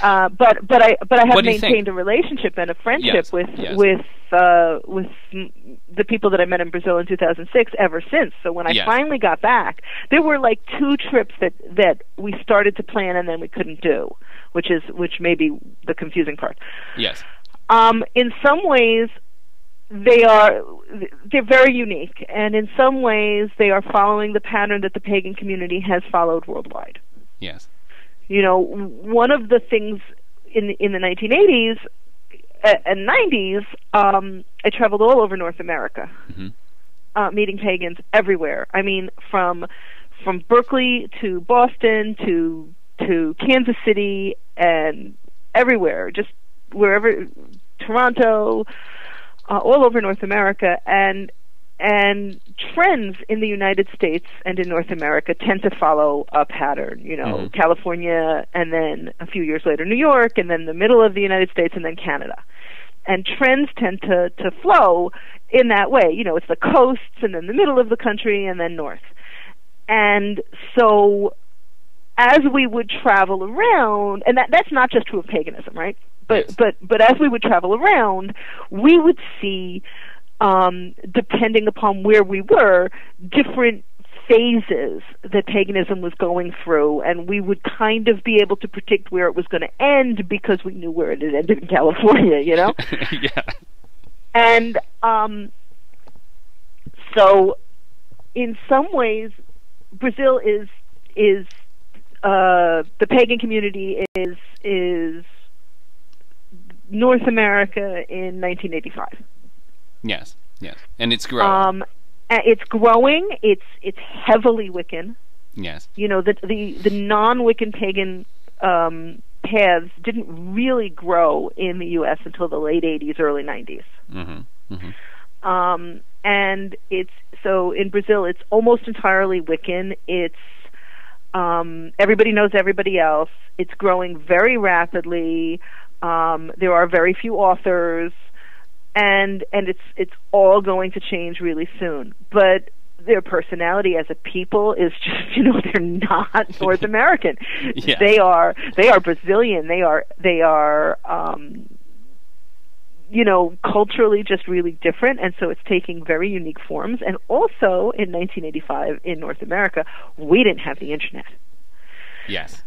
But I have maintained a relationship and a friendship with the people that I met in Brazil in 2006 ever since. So when I finally got back, there were like 2 trips that we started to plan and then we couldn't do, which may be the confusing part. Yes. In some ways, they're very unique, and in some ways they are following the pattern that the pagan community has followed worldwide. Yes. You know, one of the things in the 1980s and 90s, I traveled all over North America, mm-hmm. Meeting pagans everywhere. I mean, from Berkeley to Boston to Kansas City and everywhere, just wherever, Toronto, all over North America, and trends in the United States and in North America tend to follow a pattern. You know, mm-hmm. California, and then a few years later New York, and then the middle of the United States, and then Canada. And trends tend to flow in that way. You know, it's the coasts, and then the middle of the country, and then north. And so as we would travel around, and that's not just true of paganism, right? But yes. but as we would travel around, we would see, depending upon where we were, different phases that paganism was going through, and we would kind of be able to predict where it was going to end because we knew where it had ended in California, you know? Yeah. And so in some ways, Brazil is the pagan community is North America in 1985. Yes, yes, and it's growing. It's growing. It's heavily Wiccan. Yes, you know, the non-Wiccan pagan paths didn't really grow in the U.S. until the late '80s, early '90s. Mm-hmm. Mm-hmm. And it's so in Brazil, it's almost entirely Wiccan. It's everybody knows everybody else. It's growing very rapidly. There are very few authors, and it's all going to change really soon. But their personality as a people is just, you know, they're not North American. Yeah. They are Brazilian. They are you know, culturally just really different, and so it's taking very unique forms. And also in 1985 in North America, we didn't have the internet. Yes.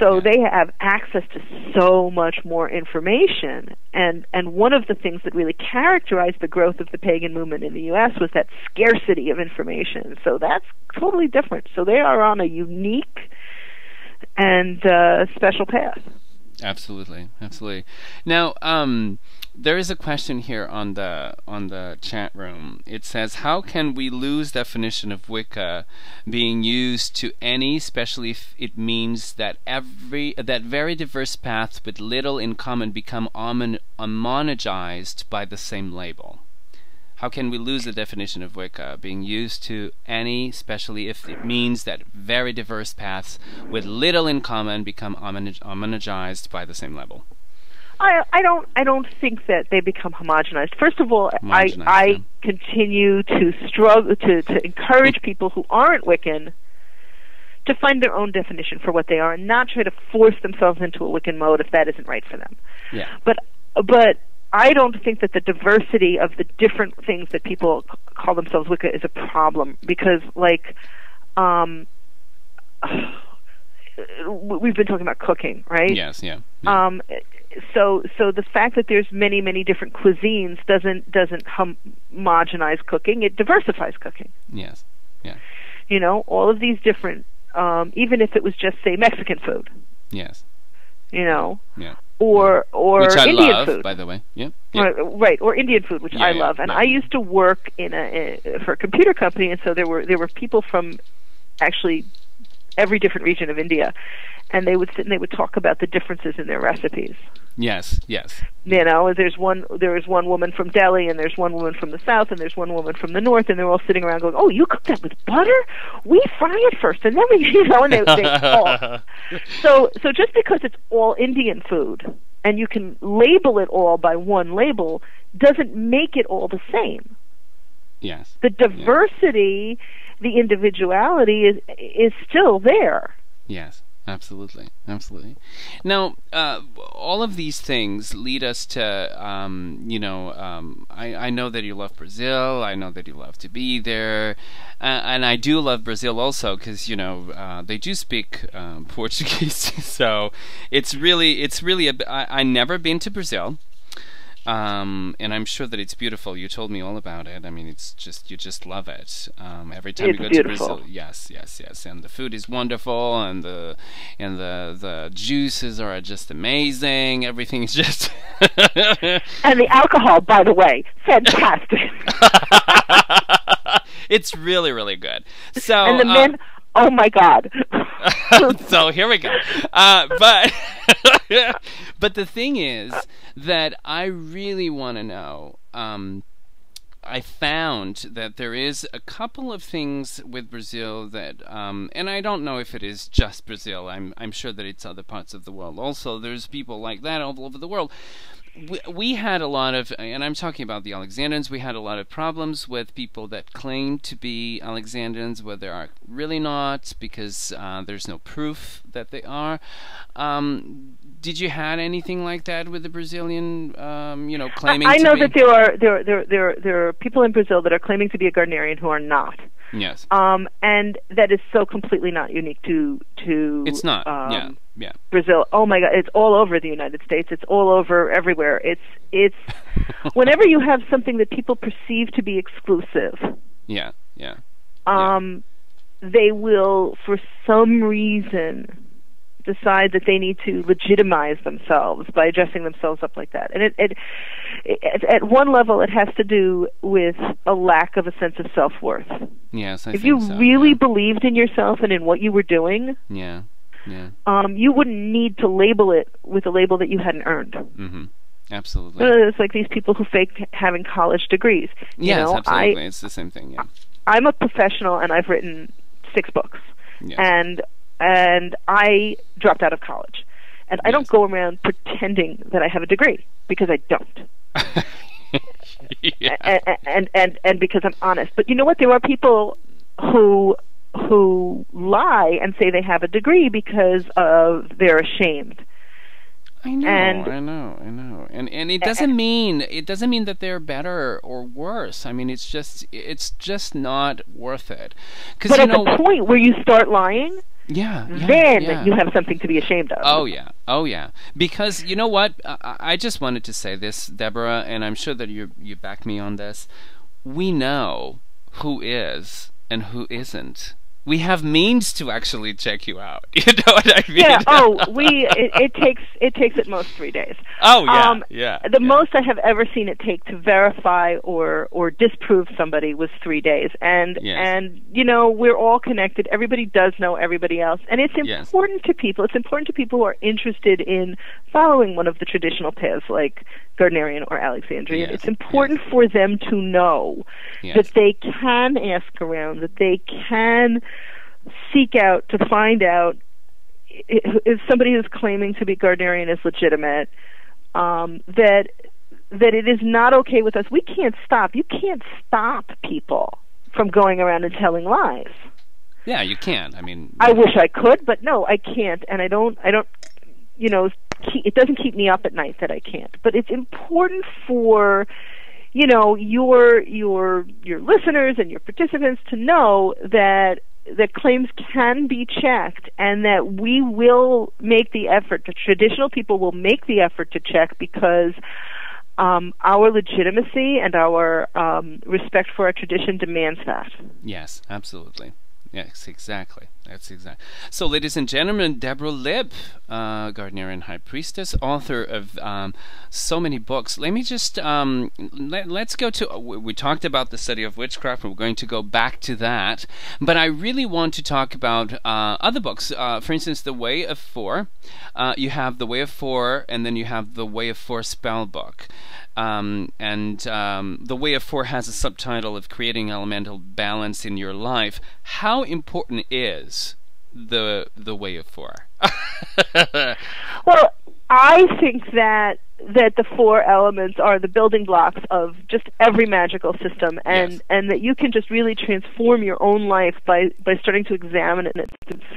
So they have access to so much more information, and one of the things that really characterized the growth of the pagan movement in the U.S. was that scarcity of information. So that's totally different. So they are on a unique and special path. Absolutely, absolutely. Now, there is a question here on the chat room. It says, "How can we lose definition of Wicca being used to any, especially if it means that that very diverse paths with little in common become homogenized by the same label? How can we lose the definition of Wicca being used to any, especially if it means that very diverse paths with little in common become homogenized by the same level?" I don't think that they become homogenized. First of all, I continue to struggle to encourage people who aren't Wiccan to find their own definition for what they are, and not try to force themselves into a Wiccan mode if that isn't right for them. Yeah. But I don't think that the diversity of the different things that people call themselves Wicca is a problem, because, like, we've been talking about cooking, right? Yes, yeah. So the fact that there's many different cuisines doesn't homogenize cooking. It diversifies cooking. Yes, yeah. You know, all of these different, even if it was just, say, Mexican food. Yes. You know. Yeah. Or which I Indian love, food, by the way. Yeah, yeah. Right. Or Indian food, which I love. And I used to work for a computer company, and so there were people from actually every different region of India, and they would sit and they would talk about the differences in their recipes. Yes, yes. You know, there is one woman from Delhi, and there's one woman from the south, and there's one woman from the north, and they're all sitting around going, "Oh, you cook that with butter? We fry it first, and then we," you know, and they So just because it's all Indian food and you can label it all by one label doesn't make it all the same. Yes. The diversity, the individuality is still there. Yes. Absolutely, absolutely. Now, all of these things lead us to, you know, I know that you love Brazil. I know that you love to be there, and I do love Brazil also because, you know, they do speak Portuguese. So it's really I've never been to Brazil. And I'm sure that it's beautiful. You told me all about it. I mean, it's just, you just love it. Every time you go beautiful. To Brazil, yes, and the food is wonderful, and the juices are just amazing. Everything is just and the alcohol, by the way, fantastic. It's really, really good. So and the men, oh my God. So here we go. But the thing is that I really want to know. I found that there is a couple of things with Brazil that, and I don't know if it is just Brazil. I'm sure that it's other parts of the world also. There's people like that all over the world. We had a lot of, and I'm talking about the Alexandrians, we had a lot of problems with people that claim to be Alexandrians, where they are really not, because there's no proof that they are. Did you had anything like that with the Brazilian, you know, claiming? I know that there are people in Brazil that are claiming to be a Gardnerian who are not. Yes. And that is so completely not unique to. It's not. Yeah. Brazil. Oh my God! It's all over the United States. It's all over everywhere. It's whenever you have something that people perceive to be exclusive. Yeah. Yeah. They will, for some reason, decide that they need to legitimize themselves by dressing themselves up like that. And it at one level, it has to do with a lack of a sense of self-worth. Yes, I think so. If you really believed in yourself and in what you were doing, you wouldn't need to label it with a label that you hadn't earned. Mm-hmm. Absolutely. It's like these people who fake having college degrees. Yes, you know, absolutely. It's the same thing, yeah. I'm a professional, and I've written 6 books. Yes. And I dropped out of college, and I don't go around pretending that I have a degree, because I don't. Yeah. and because I'm honest. But you know what? There are people who lie and say they have a degree because they're ashamed. I know, and, I know. And it doesn't mean that they're better or worse. I mean, it's just not worth it. But you know, at the point where you start lying. Yeah, then you have something to be ashamed of. Oh yeah. Because you know what? I just wanted to say this, Deborah, and I'm sure that you back me on this. We know who is and who isn't. We have means to actually check you out. You know what I mean? Yeah. Oh, it takes at most 3 days. Oh yeah. The most I have ever seen it take to verify or disprove somebody was 3 days. And and you know, we're all connected. Everybody does know everybody else, and it's important to people. It's important to people who are interested in following one of the traditional paths, like Gardnerian or Alexandrian. It's important for them to know that they can ask around, that they can seek out to find out if somebody who's claiming to be Gardnerian is legitimate, that it is not okay with us. We can't stop. You can't stop people from going around and telling lies. Yeah, you can. I mean, I wish I could, but no, I can't, and I don't you know, it doesn't keep me up at night that I can't. But it's important for, you know, your listeners and your participants to know that claims can be checked, and that we will make the effort. The traditional people will make the effort to check, because our legitimacy and our respect for our tradition demands that. Yes, absolutely. Yes, exactly. That's exact. So, ladies and gentlemen, Deborah Lipp, Gardnerian High Priestess, author of so many books. Let me just let's go to. We talked about the study of witchcraft. We're going to go back to that, but I really want to talk about other books. For instance, The Way of Four. You have The Way of Four, and then you have The Way of Four spellbook. The Way of Four has a subtitle of creating elemental balance in your life. How important is the Way of Four? Well, I think that the four elements are the building blocks of just every magical system, and that you can just really transform your own life by starting to examine it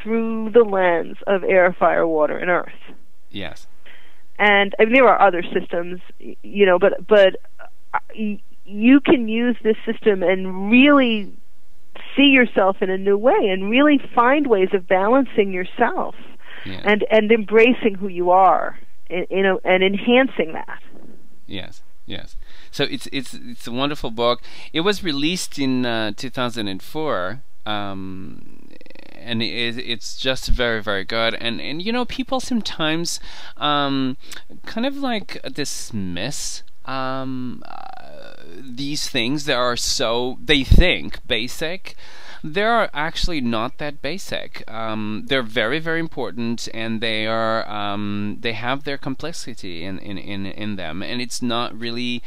through the lens of air, fire, water, and earth. Yes. And I mean, there are other systems, you know, but you can use this system and really see yourself in a new way, and really find ways of balancing yourself, and embracing who you are, and enhancing that. Yes, Yes. So it's a wonderful book. It was released in 2004, and it's just very, very good. And you know, people sometimes kind of like dismiss these things that are so, they think, basic. They are actually not that basic. They're very, very important, and they are they have their complexity in them, and it's not really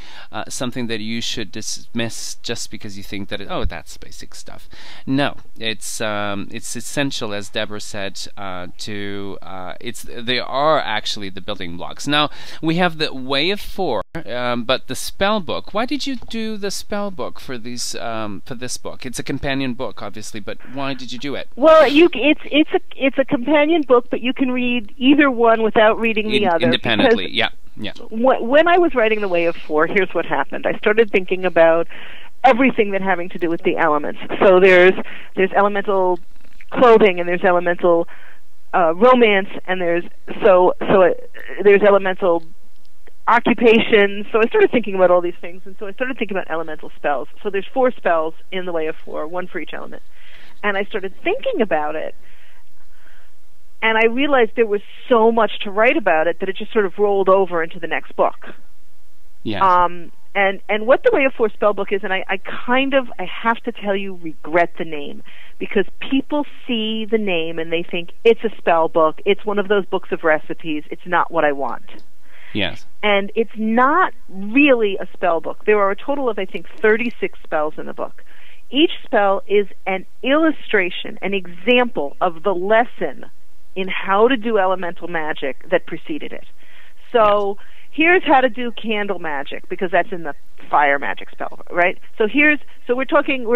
something that you should dismiss just because you think that it, oh, that's basic stuff. No, it's essential, as Deborah said. They are actually the building blocks. Now we have the Way of Four, but the spell book. Why did you do the spell book for these for this book? It's a companion book, obviously, but why did you do it? Well, it's a companion book, but you can read either one without reading the other independently. Yeah, yeah. When I was writing The Way of Four, here's what happened. I started thinking about everything that having to do with the elements. So there's elemental clothing, and there's elemental romance, and there's there's elemental occupations. So I started thinking about all these things, and so I started thinking about elemental spells. So there's 4 spells in The Way of Four, 1 for each element. And I started thinking about it, and I realized there was so much to write about it that it just sort of rolled over into the next book. Yeah. And what The Way of Four spellbook is, and I kind of, I have to tell you, regret the name, because people see the name and they think it's a spell book, it's one of those books of recipes, it's not what I want. Yes. And it's not really a spell book. There are a total of, I think, 36 spells in the book. Each spell is an illustration, an example of the lesson in how to do elemental magic that preceded it. So yes. Here's how to do candle magic, because that's in the fire magic spell, right? So we're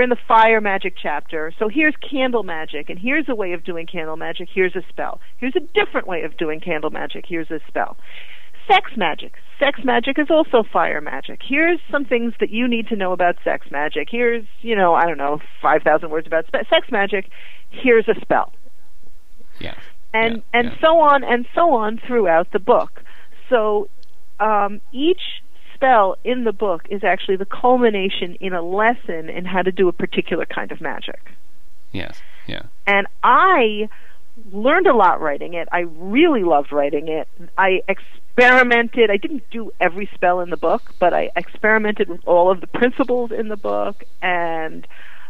in the fire magic chapter. So here's candle magic, and here's a way of doing candle magic, here's a spell. Here's a different way of doing candle magic, here's a spell. Sex magic. Sex magic is also fire magic. Here's some things that you need to know about sex magic. Here's, you know, I don't know, 5,000 words about sex magic. Here's a spell. Yeah. And so on throughout the book. So each spell in the book is actually the culmination in a lesson in how to do a particular kind of magic. Yes. Yeah. And I learned a lot writing it. I really loved writing it. I experimented. I didn't do every spell in the book, but I experimented with all of the principles in the book, and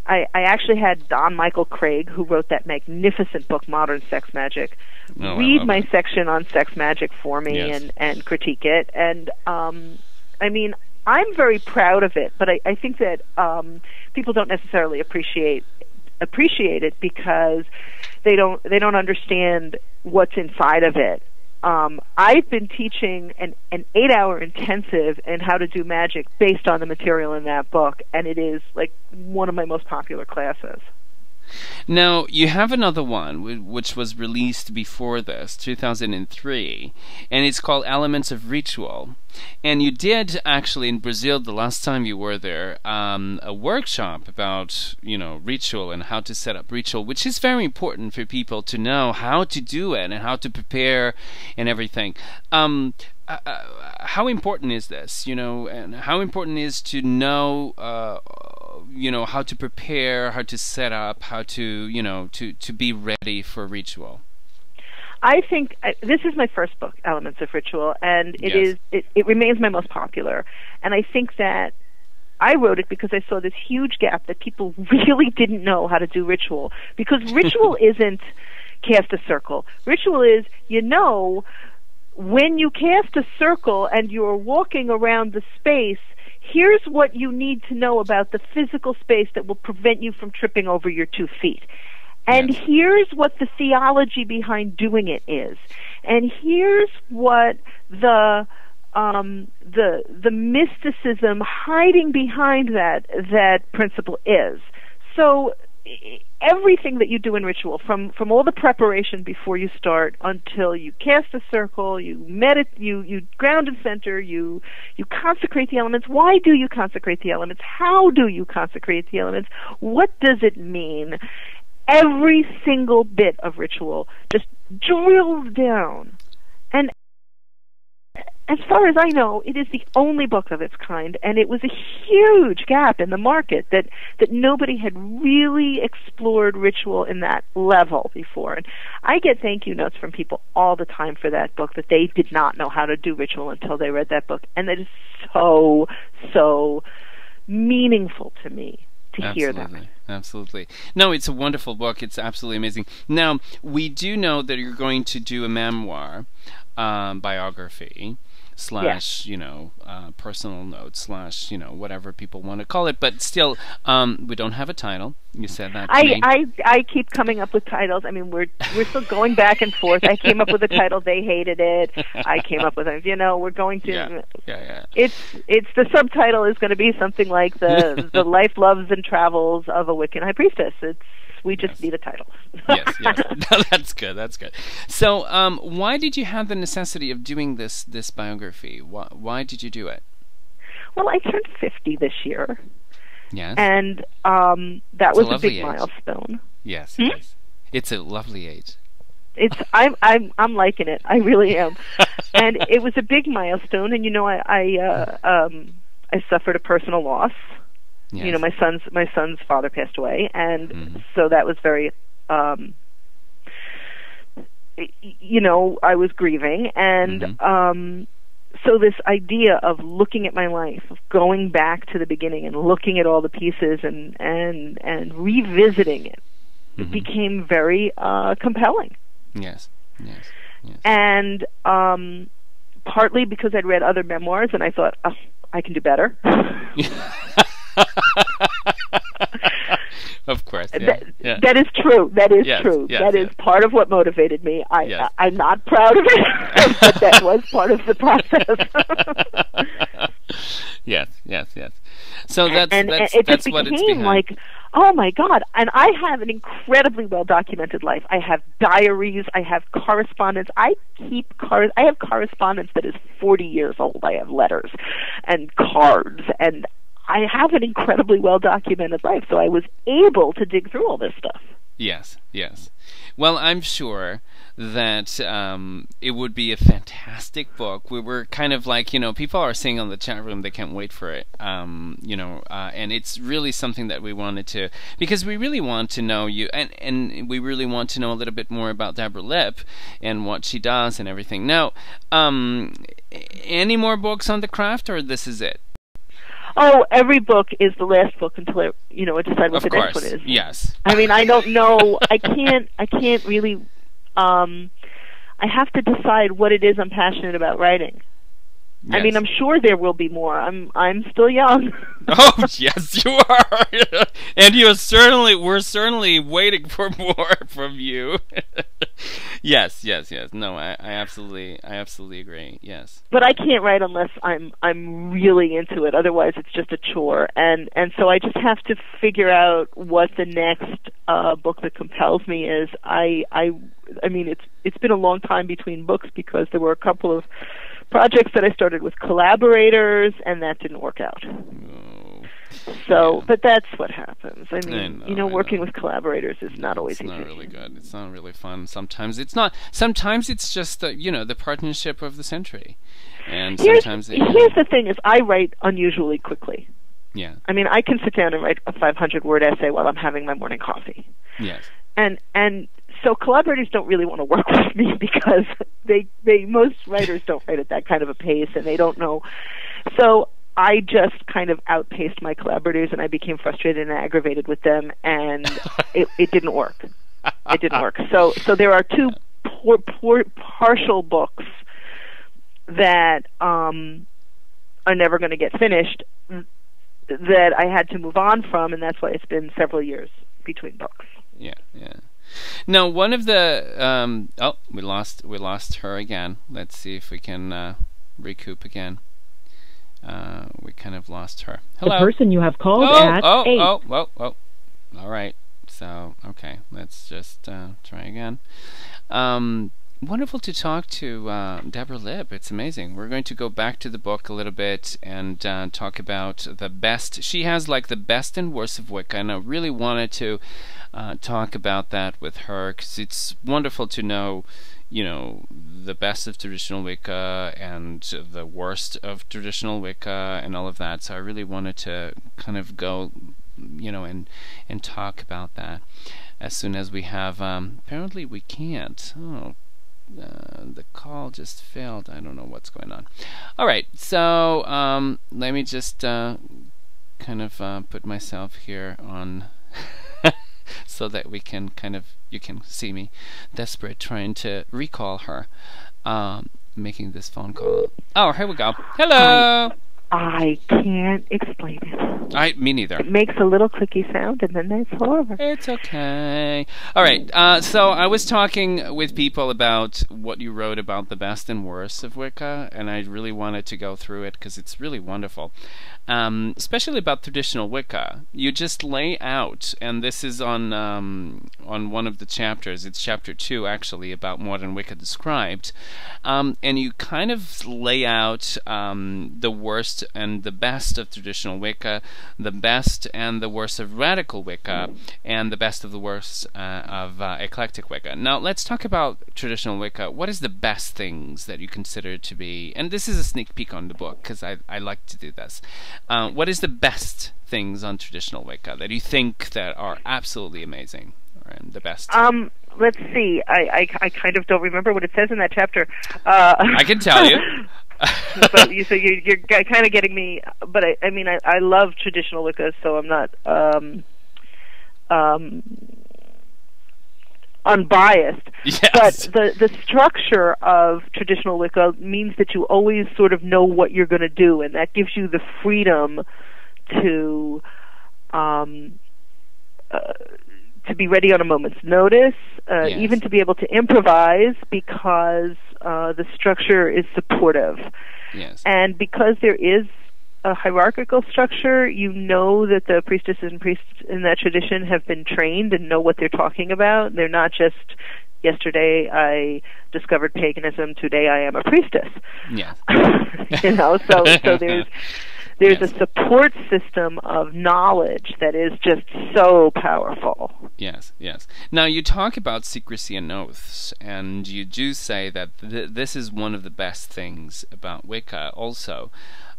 I actually had Don Michael Craig, who wrote that magnificent book, Modern Sex Magic, read my section on sex magic for me. Yes. and critique it. And I mean, I'm very proud of it, but I think that people don't necessarily appreciate it because they don't understand what's inside of it. I've been teaching an 8-hour intensive in how to do magic based on the material in that book, and it is like one of my most popular classes. Now, you have another one, which was released before this, 2003, and it's called Elements of Ritual. And you did, actually, in Brazil, the last time you were there, a workshop about, you know, ritual and how to set up ritual, which is very important for people to know how to do it and how to prepare and everything. How important is this, you know, and how important is to know, you know, how to prepare, how to set up, how to, you know, to be ready for ritual? I think this is my first book, Elements of Ritual, and it yes. is it remains my most popular. And I think that I wrote it because I saw this huge gap that people really didn't know how to do ritual, because ritual isn't cast a circle. Ritual is, you know, when you cast a circle and you're walking around the space, here's what you need to know about the physical space that will prevent you from tripping over your 2 feet. And yes. here's what the theology behind doing it is. And here's what the mysticism hiding behind that principle is. So everything that you do in ritual, from all the preparation before you start until you cast a circle, you meditate, you ground and center, you consecrate the elements. Why do you consecrate the elements? How do you consecrate the elements? What does it mean? Every single bit of ritual just drilled down, and as far as I know, it is the only book of its kind, and it was a huge gap in the market that nobody had really explored ritual in that level before. And I get thank you notes from people all the time for that book, that they did not know how to do ritual until they read that book. And that is so, so meaningful to me to hear that. Absolutely. No, it's a wonderful book. It's absolutely amazing. Now, we do know that you're going to do a memoir, biography, slash, you know, personal notes, slash, you know, whatever people want to call it. But still, we don't have a title. You said that. I keep coming up with titles. I mean, we're still going back and forth. I came up with a title. They hated it. I came up with a, you know, we're going to. Yeah, yeah, yeah. It's the subtitle is going to be something like the life, loves, and travels of a Wiccan high priestess. It's. We just need a title. Yes, yes. No, that's good. That's good. So, why did you have the necessity of doing this biography? Why did you do it? Well, I turned 50 this year. Yes. And that was a big milestone. Yes, it is. It's a lovely age. It's I'm liking it. I really am. And it was a big milestone. And you know, I suffered a personal loss. Yes. You know, my son's father passed away, and so that was very, you know, I was grieving, and so this idea of looking at my life, of going back to the beginning and looking at all the pieces and revisiting it, it became very compelling. Yes, yes, yes. And partly because I'd read other memoirs, and I thought, oh, I can do better. Of course, yeah. That is true. That is true. Yes, that is part of what motivated me. I'm not proud of it, but that was part of the process. Yes, yes, yes. So that's what it's behind. Like, oh my God! And I have an incredibly well documented life. I have diaries. I have correspondence. I have correspondence that is 40 years old. I have letters, and cards, and I have an incredibly well-documented life, so I was able to dig through all this stuff. Yes, yes. Well, I'm sure that it would be a fantastic book. We were kind of like, you know, people are saying on the chat room they can't wait for it, you know, and it's really something that we wanted to, because we really want to know you, and we really want to know a little bit more about Deborah Lipp and what she does and everything. Now, any more books on the craft, or this is it? Oh, every book is the last book until I, you know, I decide what the next one is. Yes. I mean, I don't know. I can't really. I have to decide what it is I'm passionate about writing. Yes. I mean, I'm sure there will be more. I'm still young. Oh yes, you are, and we're certainly waiting for more from you. Yes, yes, yes. No, I absolutely agree. Yes. But I can't write unless I'm really into it. Otherwise, it's just a chore. And so I just have to figure out what the next book that compels me is. I mean, it's been a long time between books because there were a couple of projects that I started with collaborators, and that didn't work out. Oh, so, yeah. But that's what happens. I mean, working with collaborators is not always easy. It's not really good. It's not really fun. Sometimes it's not. Sometimes it's just the, you know, the partnership of the century. And sometimes here's the thing: is I write unusually quickly. Yeah. I mean, I can sit down and write a 500-word essay while I'm having my morning coffee. Yes. And so collaborators don't really want to work with me because most writers don't write at that kind of a pace, and they don't know. So I just kind of outpaced my collaborators, and I became frustrated and aggravated with them, and it didn't work. It didn't work. So there are two partial books that are never going to get finished that I had to move on from, and that's why it's been several years between books. Yeah, yeah. Now, one of the oh, we lost her again. Let's see if we can recoup again. We kind of lost her. Hello. The person you have called at 8. Oh. All right. So, okay, let's just try again. Wonderful to talk to Deborah Lipp. It's amazing. We're going to go back to the book a little bit and talk about the best. She has like the best and worst of Wicca, and I really wanted to talk about that with her because it's wonderful to know, you know, the best of traditional Wicca and the worst of traditional Wicca and all of that. So I really wanted to kind of go, you know, and talk about that as soon as we have. Apparently we can't. Oh, the call just failed. I don't know what's going on. All right, so let me just kind of put myself here on so that we can kind of, you can see me desperate trying to recall her, making this phone call. Oh, here we go. Hello. I can't explain it. Me neither. It makes a little clicky sound, and then it's over. It's okay. All right. So I was talking with people about what you wrote about the best and worst of Wicca, and I really wanted to go through it because it's really wonderful, especially about traditional Wicca. You just lay out, and this is on one of the chapters. It's chapter 2, actually, about modern Wicca described, and you kind of lay out the worst and the best of traditional Wicca, the best and the worst of radical Wicca, and the best of the worst of eclectic Wicca. Now let's talk about traditional Wicca. What is the best things that you consider to be, and this is a sneak peek on the book because I like to do this, what is the best things on traditional Wicca that you think that are absolutely amazing or the best? Let's see, I kind of don't remember what it says in that chapter. I can tell you. But you, so you're kind of getting me. But I mean, I love traditional Wicca, so I'm not unbiased. Yes. But the structure of traditional Wicca means that you always sort of know what you're going to do, and that gives you the freedom to be ready on a moment's notice, yes. Even to be able to improvise, because the structure is supportive. Yes. And because there is a hierarchical structure, you know that the priestesses and priests in that tradition have been trained and know what they're talking about. They're not just, yesterday I discovered paganism, today I am a priestess. Yeah. You know, so there's yes. a support system of knowledge that is just so powerful. Yes, yes. Now, you talk about secrecy and oaths, and you do say that this is one of the best things about Wicca also,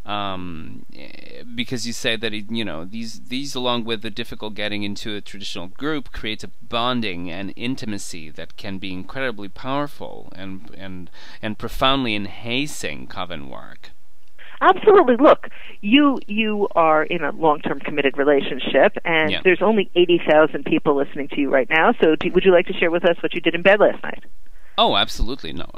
because you say that, you know, these along with the difficult getting into a traditional group creates a bonding and intimacy that can be incredibly powerful and profoundly enhancing coven work. Absolutely. Look, you are in a long-term committed relationship, and yeah. there's only 80,000 people listening to you right now, so would you like to share with us what you did in bed last night? Oh, absolutely. No.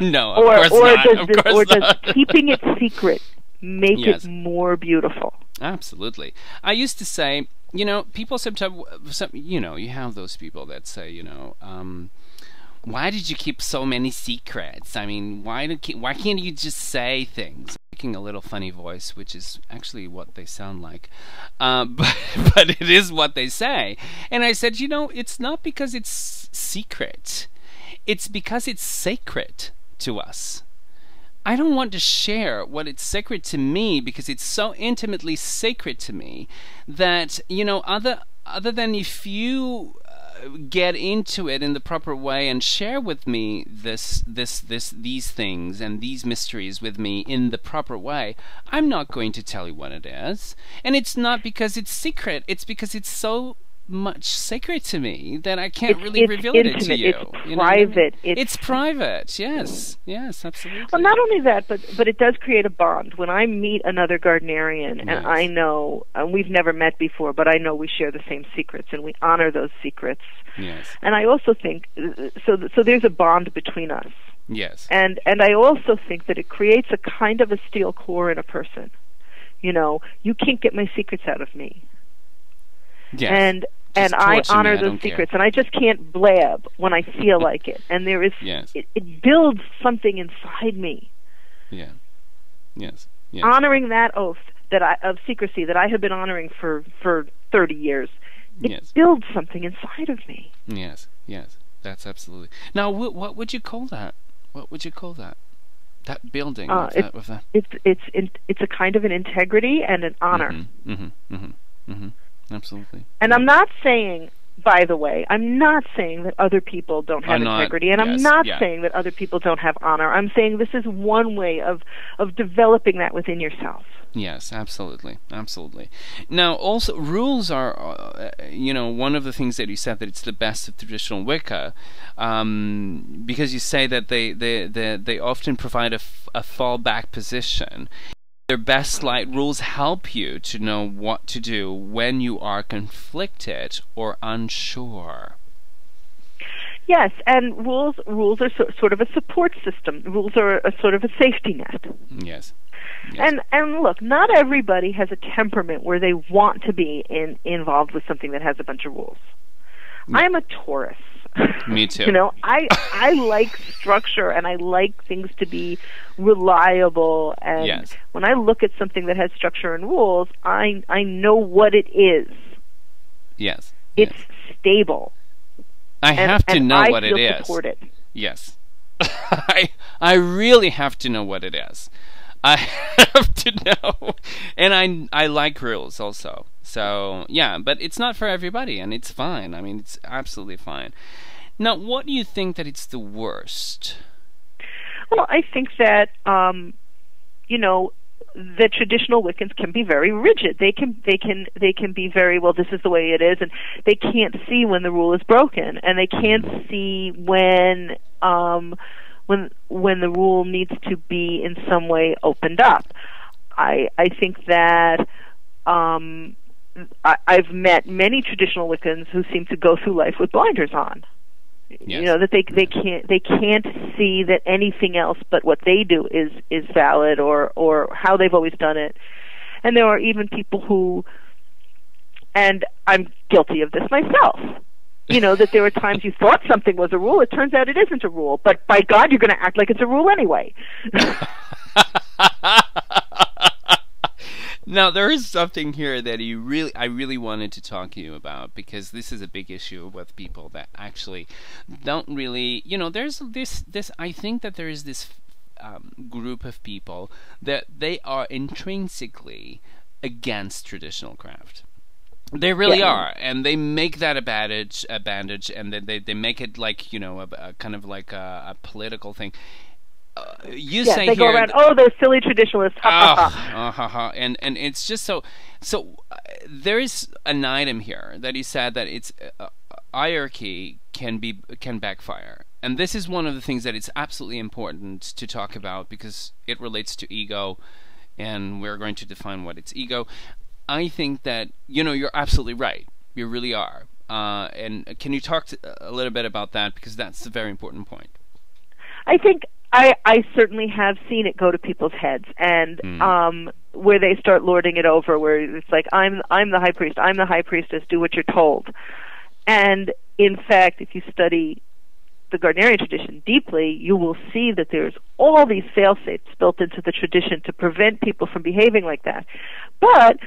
No, of course not. Does keeping it secret make yes. it more beautiful? Absolutely. I used to say, you know, people sometimes, you know, you have those people that say, you know, why did you keep so many secrets? I mean, why can't you just say things? Making a little funny voice, which is actually what they sound like, but it is what they say. And I said, you know, it's not because it's secret. It's because it's sacred to us. I don't want to share what it's sacred to me because it's so intimately sacred to me that, you know, other than if you get into it in the proper way and share with me these things and these mysteries with me in the proper way, I'm not going to tell you what it is. And it's not because it's secret, it's because it's so much sacred to me that I can't really reveal it to you. It's private. It's private. Yes. Yes, absolutely. Well, not only that, but it does create a bond. When I meet another Gardnerian, yes. and I know, and we've never met before, but I know we share the same secrets, and we honor those secrets. Yes. And I also think, so there's a bond between us. Yes. And I also think that it creates a kind of a steel core in a person. You know, you can't get my secrets out of me. Yes. And I honor those secrets, and I just can't blab when I feel like it. And there is, yes. it builds something inside me. Yeah. Yes. Yes. Honoring that oath that of secrecy that I have been honoring for 30 years, it yes. builds something inside of me. Yes. Yes. That's absolutely. Now, what would you call that? What would you call that? That building. It's a kind of an integrity and an honor. Mm-hmm. Mm-hmm. Mm-hmm. Mm-hmm. Absolutely. And I'm not saying by the way, I'm not saying that other people don't have integrity, and I'm not saying that other people don't have honor. I'm saying this is one way of developing that within yourself. Yes, absolutely, absolutely. Now, also, rules are, you know, one of the things that you said, that it's the best of traditional Wicca, because you say that they often provide a fallback position. Their best light rules help you to know what to do when you are conflicted or unsure. Yes, and rules are sort of a support system. Rules are a sort of a safety net. Yes. Yes. And look, not everybody has a temperament where they want to be involved with something that has a bunch of rules. I'm a Taurus. Me too. You know, I like structure, and I like things to be reliable. And when I look at something that has structure and rules, I know what it is. Yes. It's stable. I have to know what it is. Yes. I really have to know what it is. I have to know, and I like rules also. So yeah, but it's not for everybody, and it's fine. I mean, it's absolutely fine. Now, what do you think that it's the worst? Well, I think that you know, the traditional Wiccans can be very rigid. They can be very, well, this is the way it is, and they can't see when the rule is broken, and they can't see when the rule needs to be in some way opened up. I think that I've met many traditional Wiccans who seem to go through life with blinders on. You know, that they can't see that anything else but what they do is valid, or how they've always done it. And there are even people who, and I'm guilty of this myself, you know, that there were times you thought something was a rule. It turns out it isn't a rule. But by God, you're going to act like it's a rule anyway. Now, there is something here that you really, I really wanted to talk to you about, because this is a big issue with people that actually don't really, you know, there's this I think that there is this group of people that they are intrinsically against traditional craft. They really are, and they make that a bandage, and then they make it like, you know, a kind of like a political thing. Say they go around, oh, those silly traditionalists, and it's just so. There is an item here that he said that it's hierarchy can backfire, and this is one of the things that it's absolutely important to talk about, because it relates to ego, and we're going to define what it's ego. I think that, you know, you're absolutely right. You really are. And can you talk a little bit about that? Because that's a very important point. I think I certainly have seen it go to people's heads, and where they start lording it over, where it's like, I'm the high priest, I'm the high priestess, do what you're told. And in fact, if you study the Gardnerian tradition deeply, you will see that there's all these fail-safes built into the tradition to prevent people from behaving like that. But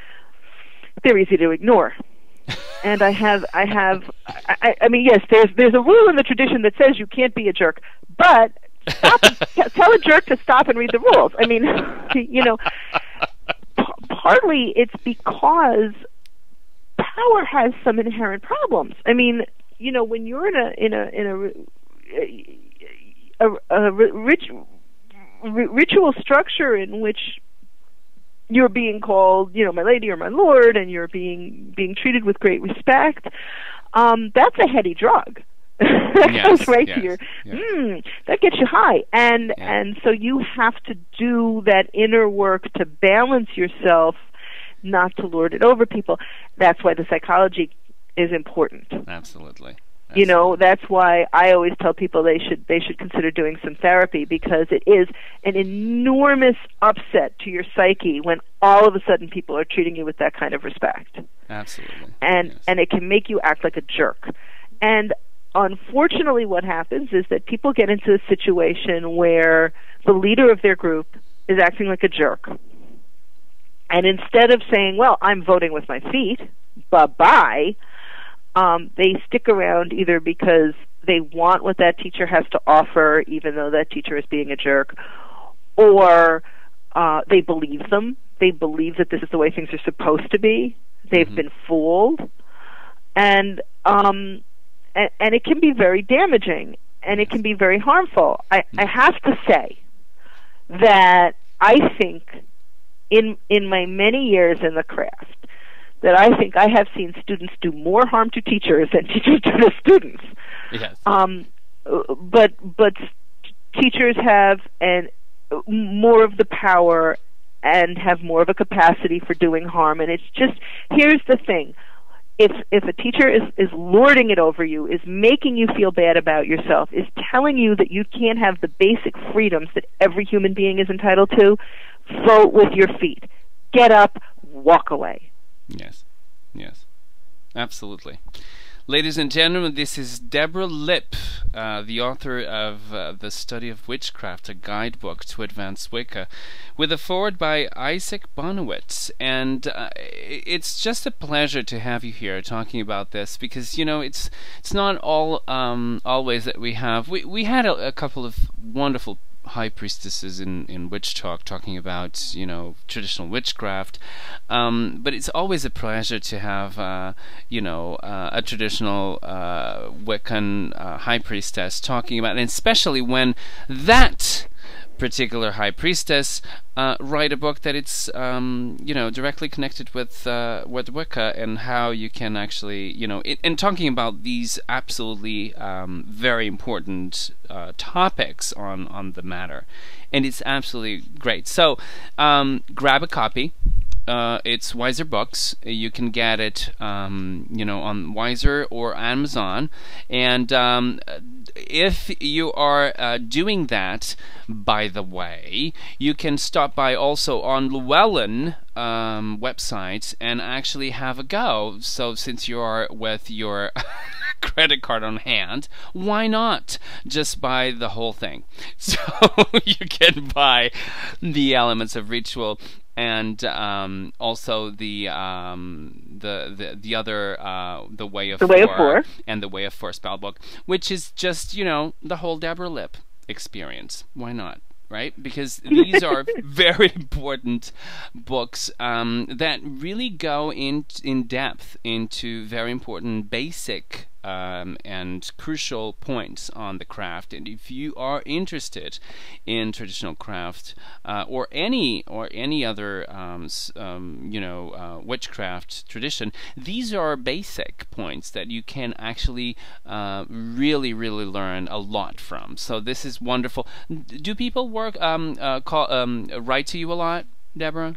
they're easy to ignore. And I mean, yes, there's a rule in the tradition that says you can't be a jerk, but tell a jerk to stop and read the rules. I mean, you know, partly it's because power has some inherent problems. I mean, you know, when you're in a ritual structure in which you're being called, you know, my lady or my lord, and you're being treated with great respect, that's a heady drug. That goes right here. Yes. That gets you high. And so you have to do that inner work to balance yourself, not to lord it over people. That's why the psychology is important. Absolutely. You know, that's why I always tell people they should consider doing some therapy, because it is an enormous upset to your psyche when all of a sudden people are treating you with that kind of respect. Absolutely. And it can make you act like a jerk. And unfortunately what happens is that people get into a situation where the leader of their group is acting like a jerk. And instead of saying, well, I'm voting with my feet, bye-bye, they stick around either because they want what that teacher has to offer, even though that teacher is being a jerk, or they believe them. They believe that this is the way things are supposed to be. They've been fooled. And And it can be very damaging, and it can be very harmful. I have to say that I think in my many years in the craft that I think I have seen students do more harm to teachers than teachers do to students. Yes. But teachers have more of the power and have more of a capacity for doing harm. And it's just, here's the thing. If a teacher is lording it over you, is making you feel bad about yourself, is telling you that you can't have the basic freedoms that every human being is entitled to, vote with your feet. Get up, walk away. Yes, yes, absolutely. Ladies and gentlemen, this is Deborah Lipp, the author of The Study of Witchcraft, a guidebook to advanced Wicca, with a foreword by Isaac Bonewits. And it's just a pleasure to have you here talking about this, because, you know, it's not all always that we have. We had a couple of wonderful high priestesses in Witch Talk talking about, you know, traditional witchcraft, but it's always a pleasure to have you know, a traditional Wiccan high priestess talking about, and especially when that particular high priestess write a book that it's you know, directly connected with Wicca, and how you can actually, you know, and talking about these absolutely very important topics on the matter, and it's absolutely great. So grab a copy. It's Weiser Books. You can get it, you know, on Weiser or Amazon. And if you are doing that, by the way, you can stop by also on Llewellyn website and actually have a go. So since you are with your credit card on hand, why not just buy the whole thing? So you can buy the Elements of Ritual, and also the other the way of four and the Way of Four spellbook, which is just, you know, the whole Deborah Lipp experience. Why not, right? Because these are very important books that really go in depth into very important basic and crucial points on the craft. And if you are interested in traditional craft or any other you know, witchcraft tradition, these are basic points that you can actually really learn a lot from. So this is wonderful. Do people write to you a lot, Deborah?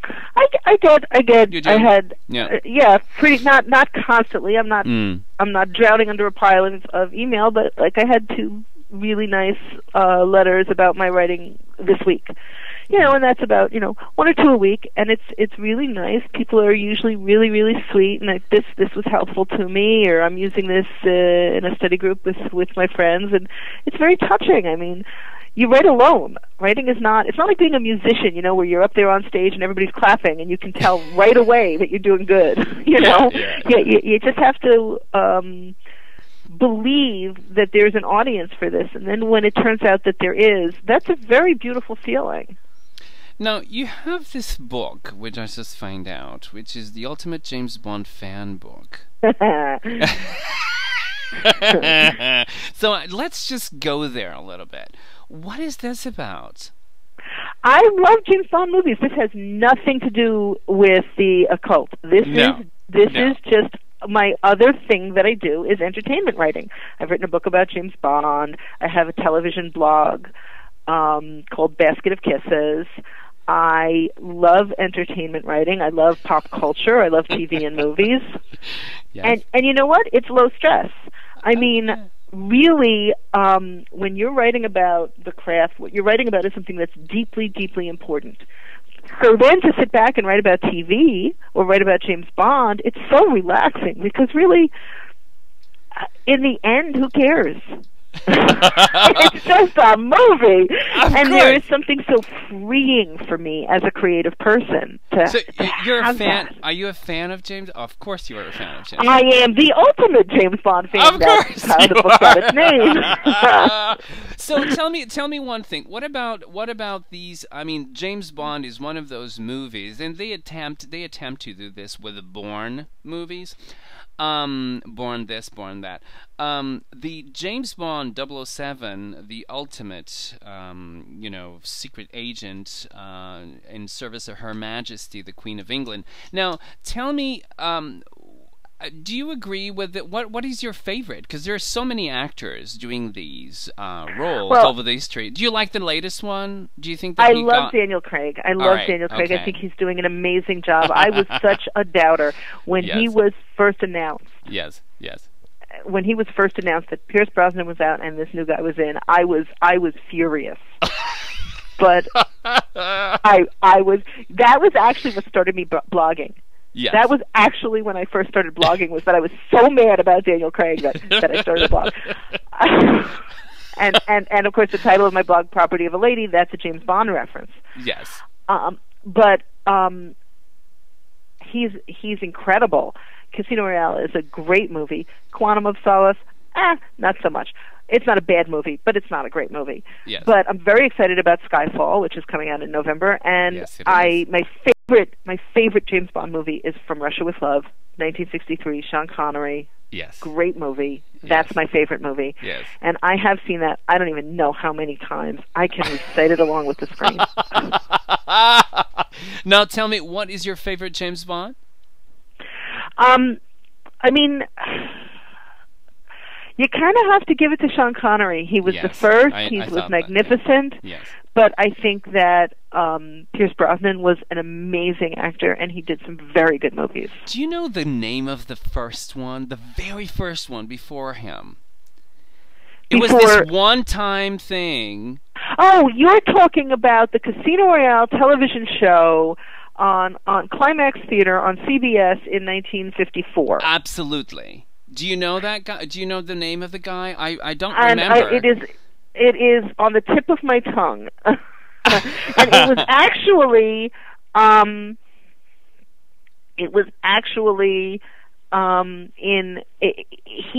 I did. I had, yeah, pretty not constantly. I'm not drowning under a pile of email, but like I had 2 really nice letters about my writing this week. You know, and that's about, you know, 1 or 2 a week, and it's really nice. People are usually really sweet, and like this was helpful to me, or I'm using this in a study group with my friends, and it's very touching. I mean, you write alone. Writing is not, it's not like being a musician, you know, where you're up there on stage and everybody's clapping and you can tell right away that you're doing good, you know? Yeah, yeah. You just have to believe that there's an audience for this, and then when it turns out that there is, that's a very beautiful feeling. Now, you have this book, which I just found out, which is the ultimate James Bond fan book. So let's just go there a little bit. What is this about? I love James Bond movies. This has nothing to do with the occult. This is just my other thing that I do is entertainment writing. I've written a book about James Bond. I have a television blog called Basket of Kisses. I love entertainment writing. I love pop culture. I love TV and movies. Yes. And you know what? It's low stress. I mean, really, when you're writing about the craft, what you're writing about is something that's deeply important. So then to sit back and write about TV or write about James Bond, it's so relaxing, because really, in the end, who cares? It's just a movie, and there is something so freeing for me as a creative person. Are you a fan of James? Oh, of course, you are a fan of James. I am the ultimate James Bond fan. Of course, that's how the book got its name. So tell me one thing. What about these? I mean, James Bond is one of those movies, and they attempt to do this with the Bourne movies. born this, born that. The James Bond 007, the ultimate, you know, secret agent in service of Her Majesty, the Queen of England. Now, tell me, do you agree with it? What is your favorite? Because there are so many actors doing these roles over these three. Do you like the latest one? Do you think that I love Daniel Craig. I love Daniel Craig. I think he's doing an amazing job. I was such a doubter when he was first announced. When he was first announced that Pierce Brosnan was out and this new guy was in, I was furious. But I was. That was actually what started me blogging. Yes. That was actually when I first started blogging, was that I was so mad about Daniel Craig that I started a blog. and of course the title of my blog, Property of a Lady, that's a James Bond reference. Yes. But he's incredible. Casino Royale is a great movie. Quantum of Solace, not so much. It's not a bad movie, but it's not a great movie. Yes. But I'm very excited about Skyfall, which is coming out in November, and my favorite James Bond movie is From Russia with Love, 1963, Sean Connery. Yes. Great movie. That's my favorite movie. Yes. And I have seen that, I don't even know how many times. I can recite it along with the screen. Now tell me, what is your favorite James Bond? I mean, you kind of have to give it to Sean Connery. He was the first. He was magnificent. That, yes. But I think that Pierce Brosnan was an amazing actor, and he did some very good movies. Do you know the name of the first one, the very first one before him? It was this one-time thing. Oh, you're talking about the Casino Royale television show on Climax Theater on CBS in 1954. Absolutely. Do you know that guy? Do you know the name of the guy? I don't remember. It is on the tip of my tongue. And it was actually he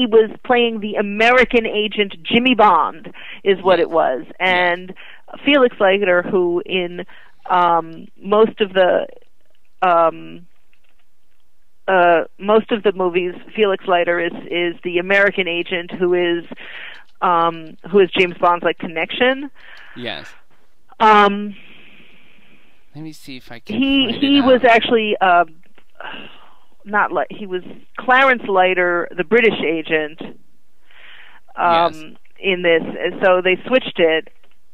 was playing the American agent Jimmy Bond is what it was. And Felix Leiter, who in most of the movies, Felix Leiter is the American agent who is James Bond's like connection. Yes. Let me see if I can. He was actually he was Clarence Leiter, the British agent. In this, so they switched it.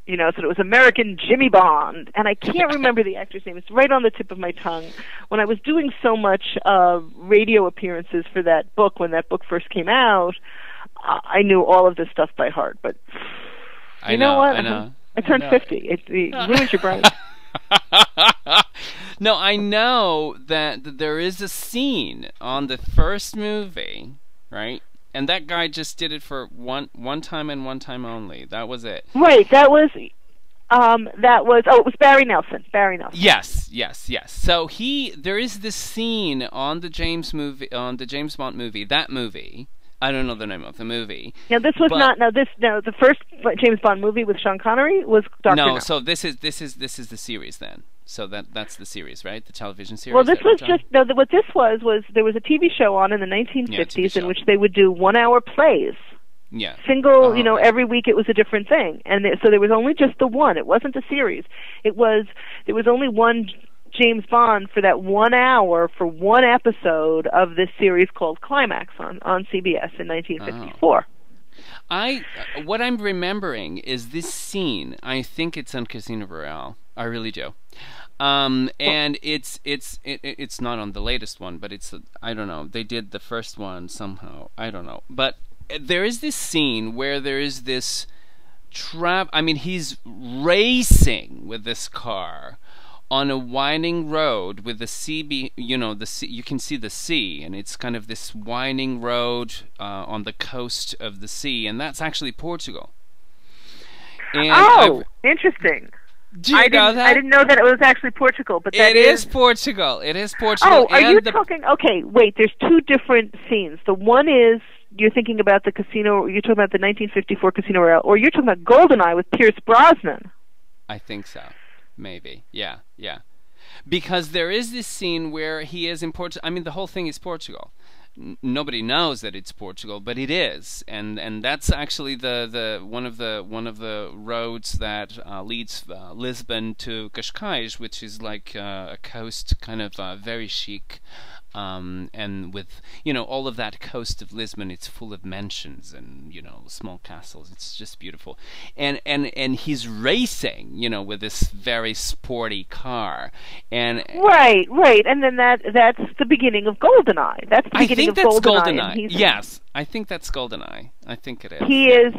You know, so it was American Jimmy Bond, and I can't remember the actor's name. It's right on the tip of my tongue. When I was doing so much radio appearances for that book, when that book first came out, I knew all of this stuff by heart. But you know what? I turned 50. It ruins your brain. No, I know that there is a scene on the first movie, right? And that guy just did it for one time and one time only. That was it. Right. It was Barry Nelson. Barry Nelson. Yes. Yes. Yes. So there is this scene on the James Bond movie. That movie. I don't know the name of the movie. Now this was not. No, the first James Bond movie with Sean Connery was Dr. No. So this is the series then. So that's the series, right? The television series. Well, this was just what this was there was a TV show on in the 1950s in which they would do one-hour plays. Yeah. Single, you know, every week it was a different thing, and so there was only just the one. It wasn't a series. There was only one James Bond for that 1 hour for one episode of this series called Climax on CBS in 1954. Oh. What I'm remembering is this scene. I think it's on Casino Royale. I really do. And it's not on the latest one, but it's I don't know. They did the first one somehow. I don't know. But there is this scene where there is this trap. I mean, he's racing with this car on a winding road with the sea, you can see the sea, and it's kind of this winding road on the coast of the sea, and that's actually Portugal. And interesting. Do you know that? I didn't know that it was actually Portugal, but that is Portugal. It is Portugal. Oh, are you talking? Okay, wait. There's two different scenes. The one is you're thinking about the casino. You're talking about the 1954 Casino Royale, or you're talking about Goldeneye with Pierce Brosnan. I think so. Maybe, yeah, because there is this scene where he is in Portugal. I mean, the whole thing is Portugal, nobody knows that it's Portugal, but it is, and that's actually one of the roads that leads Lisbon to Cascais, which is like a coast, kind of very chic. And with, you know, all of that coast of Lisbon, it's full of mansions and, you know, small castles. It's just beautiful. And he's racing, you know, with this very sporty car. And right. And then that's the beginning of Goldeneye. That's the beginning of Goldeneye. I think that's Goldeneye. Yes, I think that's Goldeneye. I think it is. He is.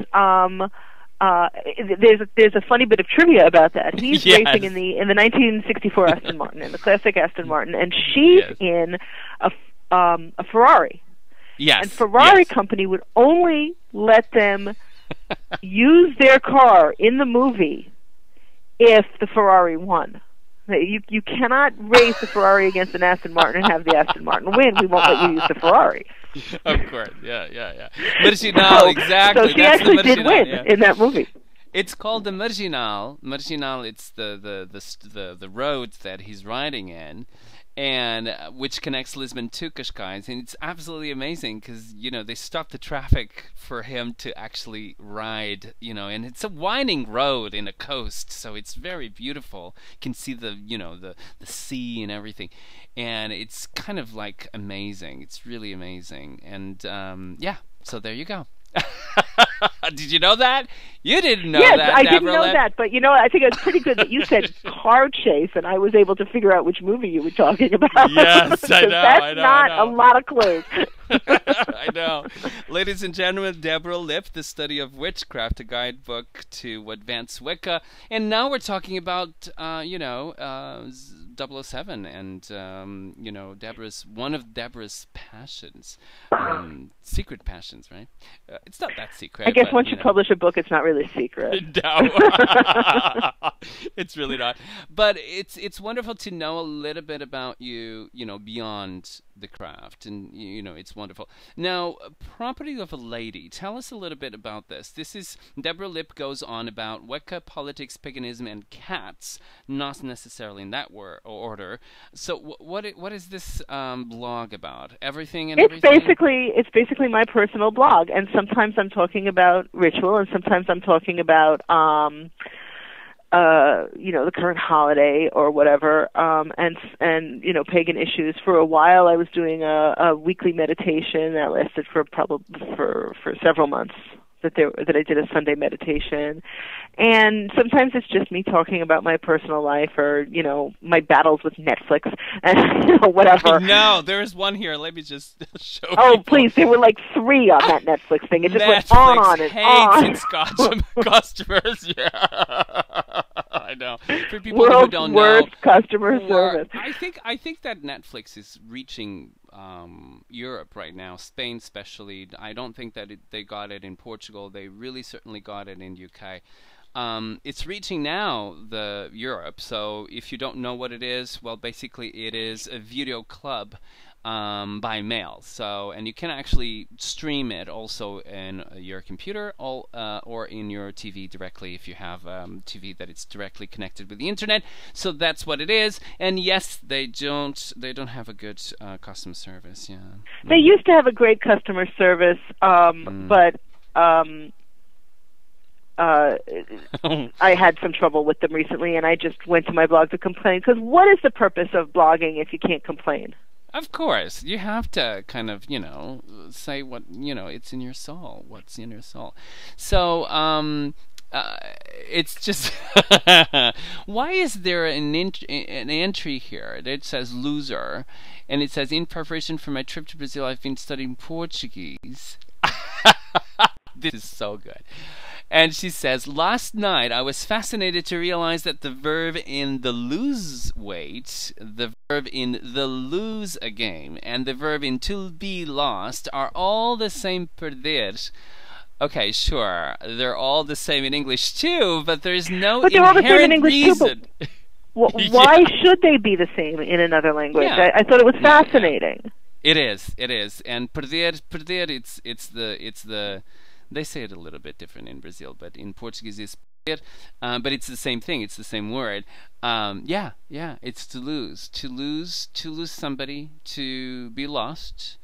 There's a funny bit of trivia about that. He's racing in the 1964 Aston Martin, in the classic Aston Martin, and she's in a Ferrari. Yes. And Ferrari company would only let them use their car in the movie if the Ferrari won. You cannot race the Ferrari against an Aston Martin and have the Aston Martin win. We won't let you use the Ferrari. Of course, yeah. Marginal, so, exactly. So she actually did win in that movie. It's called the Marginal. Marginal. It's the road that he's riding in, and which connects Lisbon to Cascais, and it's absolutely amazing because, you know, they stop the traffic for him to actually ride, you know, and it's a winding road in a coast, so it's very beautiful. You can see the, you know, the sea and everything, and it's kind of like amazing. It's really amazing, and yeah, so there you go. Did you know that? You didn't know that, Deborah. Yes, I didn't know that, but you know, I think it's pretty good that you said car chase, and I was able to figure out which movie you were talking about. Yes, I know. That's not a lot of clues. I know. Ladies and gentlemen, Deborah Lipp, The Study of Witchcraft, a guidebook to advanced Wicca, and now we're talking about, you know, 007, and you know, one of Deborah's passions, secret passions, right? It's not that secret. I guess once you publish a book, it's not really secret. No, it's really not. But it's wonderful to know a little bit about you, you know, beyond the craft, and you know, it's wonderful. Now, Property of a Lady. Tell us a little bit about this. This is Deborah Lipp goes on about Wicca, politics, paganism, and cats, not necessarily in that order. So, what is this blog about? Everything and everything? It's basically my personal blog, and sometimes I'm talking about ritual, and sometimes I'm talking about you know, the current holiday or whatever, and you know, pagan issues. For a while, I was doing a weekly meditation that lasted for probably for several months. That I did a Sunday meditation, and sometimes it's just me talking about my personal life or, you know, my battles with Netflix and, you know, whatever. No, there is one here. Let me just show. Oh, people. Please! There were like 3 on that Netflix thing. It just Netflix went on and on. Hates its customers. Yeah. I know. For people who don't know, world's worst customer service. I think that Netflix is reaching Europe right now, Spain especially. I don't think that they got it in Portugal. They really certainly got it in UK. It's reaching now the Europe. So if you don't know what it is, well, basically it is a video club by mail. So, and you can actually stream it also in your computer or in your TV directly if you have TV that it's directly connected with the internet. So that's what it is. And yes, they don't have a good customer service. Yeah, they used to have a great customer service, but I had some trouble with them recently, and I just went to my blog to complain, because what is the purpose of blogging if you can't complain? Of course, you have to kind of, you know, say what, you know, it's in your soul, what's in your soul. So, it's just, why is there an entry here that says loser, and it says, in preparation for my trip to Brazil, I've been studying Portuguese. This is so good. And she says, last night I was fascinated to realize that the verb in the lose weight, the verb in the lose a game, and the verb in to be lost are all the same perder. Okay, sure, they're all the same in English too, but there's no inherent reason. Why should they be the same in another language? Yeah. I thought it was fascinating. Yeah. It is. And perder, it's the they say it a little bit different in Brazil, but in Portuguese it's perder, but it's the same thing, it's the same word. It's to lose somebody, to be lost,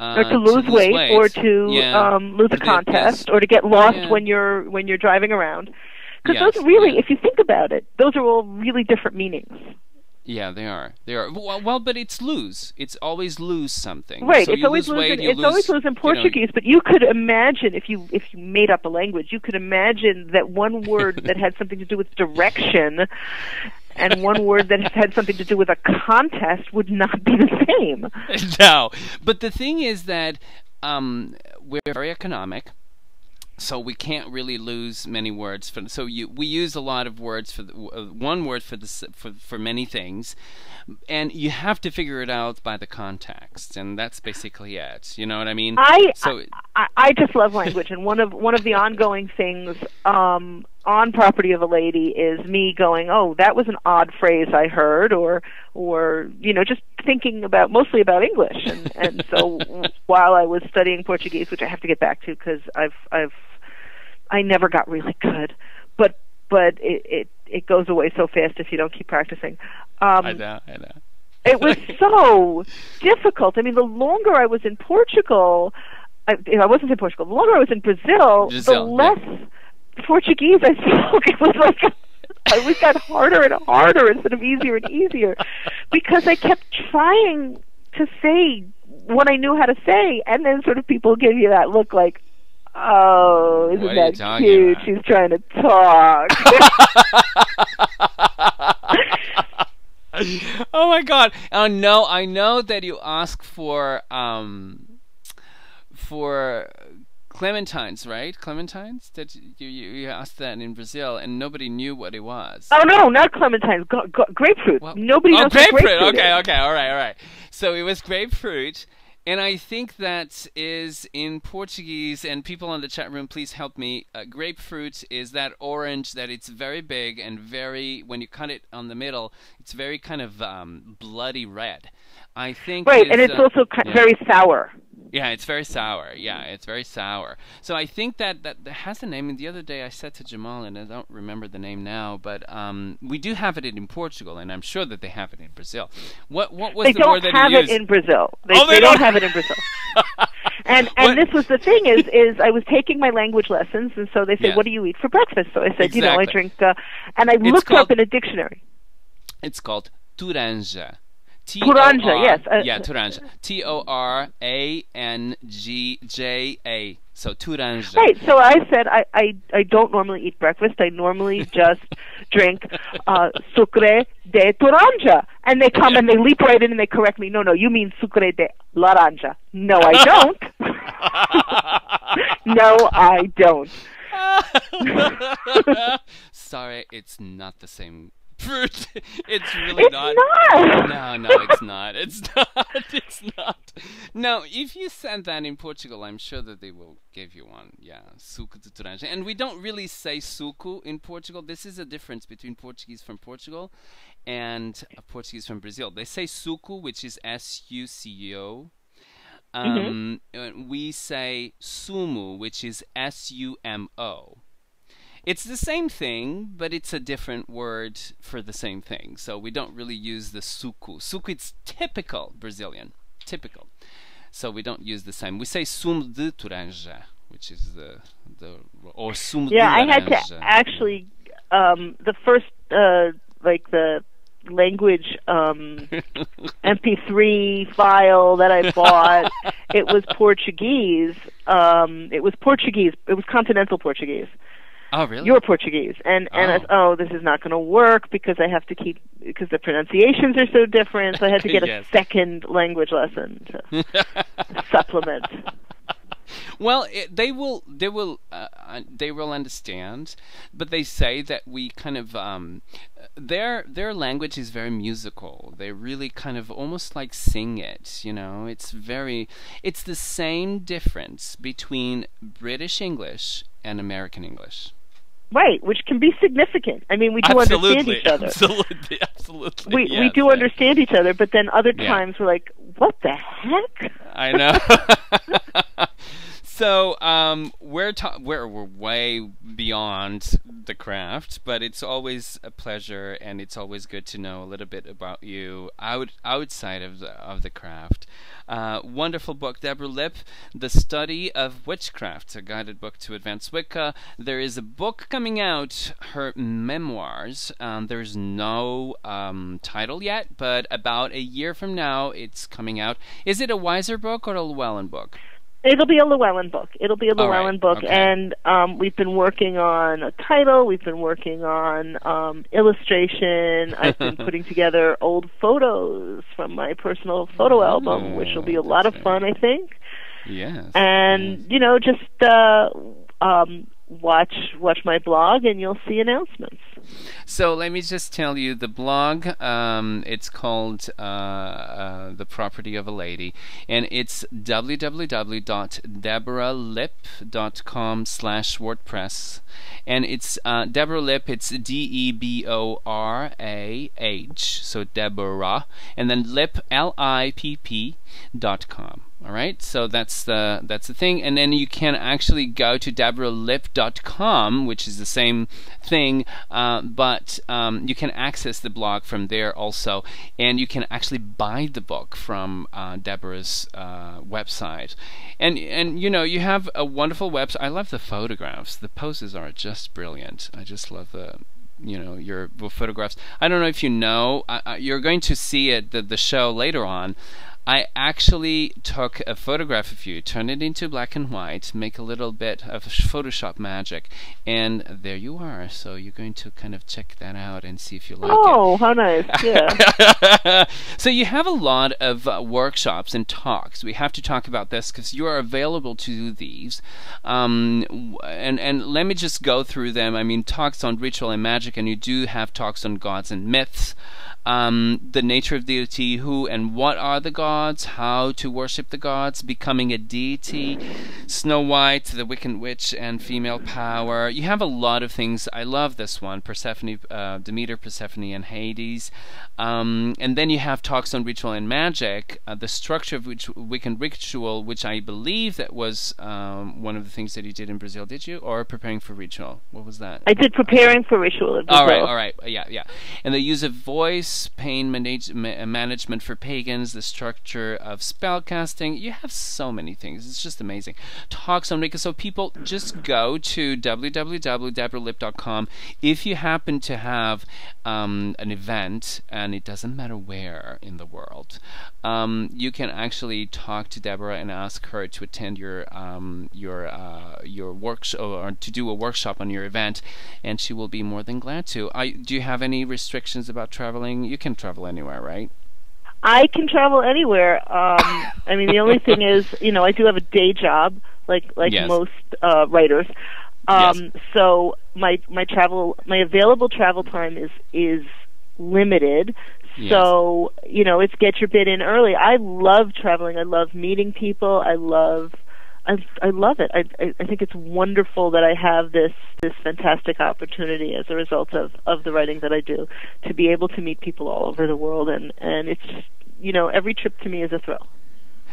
Or to lose weight, or to lose a contest, or to get lost when you're driving around. Because those really, if you think about it, those are all really different meanings. Yeah, they are. They are. Well, but it's lose. It's always lose something. Right. So it's always lose. It's always lose in Portuguese. You know, but you could imagine if you made up a language, you could imagine that one word that had something to do with direction, and one word that had something to do with a contest would not be the same. No. But the thing is that we're very economic. So we can't really lose many words. We use a lot of words for one word for many things, and you have to figure it out by the context, and that's basically it. You know what I mean? I just love language, and one of the ongoing things on Property of a Lady is me going, oh, that was an odd phrase I heard, or you know, just thinking about mostly about English, and so while I was studying Portuguese, which I have to get back to because I never got really good, but it goes away so fast if you don't keep practicing. I know. It was so difficult. I mean, the longer I was in Portugal, I wasn't in Portugal. The longer I was in Brazil, the less Portuguese I spoke. It was like I always got harder and harder instead of easier and easier, because I kept trying to say what I knew how to say, and then sort of people give you that look like, oh, isn't that cute? She's trying to talk. Oh my God! Oh no, I know that you ask for clementines, right? Clementines? That you asked that in Brazil, and nobody knew what it was. Oh no, not clementines. Grapefruit. Well, nobody knows grapefruit. Grapefruit. Okay, all right. So it was grapefruit. And I think that is in Portuguese, and people on the chat room, please help me. Grapefruit is that orange that it's very big and very, when you cut it on the middle, it's very kind of bloody red. I think. Right, and it's also very sour. Yeah, it's very sour. Yeah, it's very sour. So I think that has a name. And the other day I said to Jamal, and I don't remember the name now, but we do have it in Portugal, and I'm sure that they have it in Brazil. What was the word that you used? They don't have it in Brazil. They don't have it in Brazil. And this was the thing is I was taking my language lessons, and so they said, what do you eat for breakfast? So I said, you know, I drink, and I looked up in a dictionary. It's called toranja. Toranja, yes. Yeah, toranja. T-O-R-A-N-G-J-A. So toranja. Right, so I said I don't normally eat breakfast. I normally just drink sucre de toranja. And they come and they leap right in and they correct me. No, you mean sucre de laranja. No, I don't. No, I don't. Sorry, it's not the same fruit. It's really not. No, it's not. It's not. It's not. No, if you send that in Portugal, I'm sure that they will give you one. Yeah, suco de toranja. And we don't really say suco in Portugal. This is a difference between Portuguese from Portugal and Portuguese from Brazil. They say suco, which is S-U-C-O. We say sumo, which is S-U-M-O. It's the same thing, but it's a different word for the same thing. So we don't really use the suco. Suco, it's typical Brazilian. Typical. So we don't use the same. We say sumo de toranja, which is or sumo de laranja. Yeah, I had to actually, the first, like the language MP3 file that I bought, it was Portuguese. It was continental Portuguese. Oh, really? You're Portuguese. And I said, oh, this is not going to work because I have to keep, because the pronunciations are so different, so I had to get a second language lesson to supplement. Well, they will understand, but they say that we kind of their language is very musical. They really kind of almost like sing it, you know. It's the same difference between British English and American English. Right, which can be significant. I mean, we do understand each other. Absolutely. We do understand each other, but then other times we're like, what the heck? I know. So we're way beyond the craft, but it's always a pleasure, and it's always good to know a little bit about you outside of the craft. Wonderful book, Deborah Lipp, The Study of Witchcraft, a guided book to advance Wicca. There is a book coming out, her memoirs. There's no title yet, but about a year from now, it's coming out. Is it a Weiser book or a Llewellyn book? It'll be a Llewellyn book. It'll be a Llewellyn book, okay. And we've been working on a title. We've been working on illustration. I've been putting together old photos from my personal photo album, which will be a lot of fun, I think. Yes. And, you know, just watch my blog, and you'll see announcements. So let me just tell you the blog. It's called The Property of a Lady, and it's www.deborahlipp.com/wordpress, and it's Deborah Lipp. It's D-E-B-O-R-A-H, so Deborah, and then Lipp, L-I-P-P.com. All right, so that's the thing, and then you can actually go to DeborahLipp.com, which is the same thing, but you can access the blog from there also, and you can actually buy the book from Deborah's website, and you know, you have a wonderful website. I love the photographs. The poses are just brilliant. I just love the. You know, your photographs. I don't know if you know. You're going to see it the show later on. I actually took a photograph of you, turn it into black and white, make a little bit of Photoshop magic, and there you are. So you're going to kind of check that out and see if you like it. Oh, how nice. Yeah. So you have a lot of workshops and talks. We have to talk about this because you are available to do these. And let me just go through them. I mean, talks on ritual and magic, and you do have talks on gods and myths. The nature of deity, who and what are the gods, how to worship the gods, becoming a deity, Snow White, the Wiccan Witch, and female power. You have a lot of things. I love this one, Persephone, Demeter, Persephone, and Hades. And then you have talks on ritual and magic, the structure of Wiccan ritual, which I believe that was one of the things that you did in Brazil, did you? Or preparing for ritual? What was that? I did preparing for ritual in Brazil. All right, yeah. And the use of voice, pain management for pagans, the structure of spellcasting. You have so many things. It's just amazing. Talks on Wicca. So people, just go to www.deborahlipp.com if you happen to have an event, and it doesn't matter where in the world. You can actually talk to Deborah and ask her to attend your workshop, or to do a workshop on your event, and she will be more than glad to. Do you have any restrictions about traveling? You can travel anywhere, right? I can travel anywhere. I mean, the only thing is, you know, I do have a day job, like yes. Most writers. Yes. So my available travel time is limited. Yes. So, you know, it's get your bid in early. I love traveling. I love meeting people. I love it. I think it's wonderful that I have this fantastic opportunity as a result of the writing that I do, to be able to meet people all over the world, and it's just, you know, every trip to me is a thrill.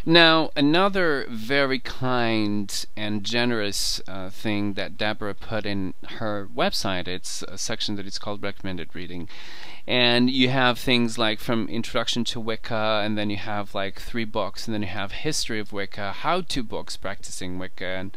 Now, another very kind and generous thing that Deborah put in her website, it's a section that is called Recommended Reading. And you have things like from Introduction to Wicca, and then you have like 3 books, and then you have History of Wicca, how-to books practicing Wicca. And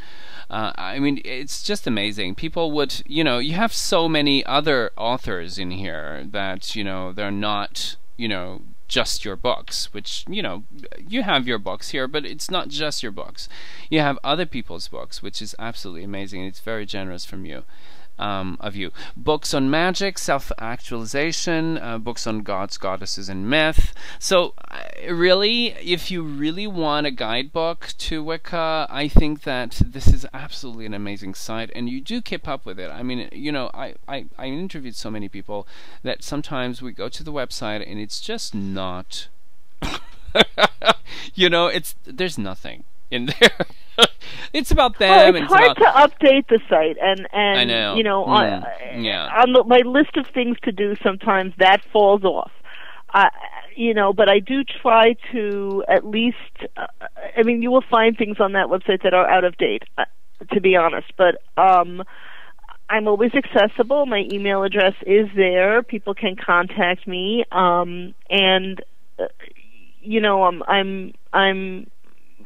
I mean, it's just amazing. People would, you know, you have so many other authors in here that, you know, they're not, you know, just your books, which, you know, you have your books here, but it's not just your books. You have other people's books, which is absolutely amazing. It's very generous from you, Books on magic, self-actualization, books on gods, goddesses, and myth. So really, if you really want a guidebook to Wicca, I think that this is absolutely an amazing site, and you do keep up with it. I mean, you know, I interviewed so many people that sometimes we go to the website and it's just not you know, there's nothing in there. It's about them. Well, it's hard to update the site, and I know. You know, on my list of things to do, sometimes that falls off. you know, but I do try to at least, I mean, you will find things on that website that are out of date, to be honest, but I'm always accessible. My email address is there. People can contact me, and you know, I'm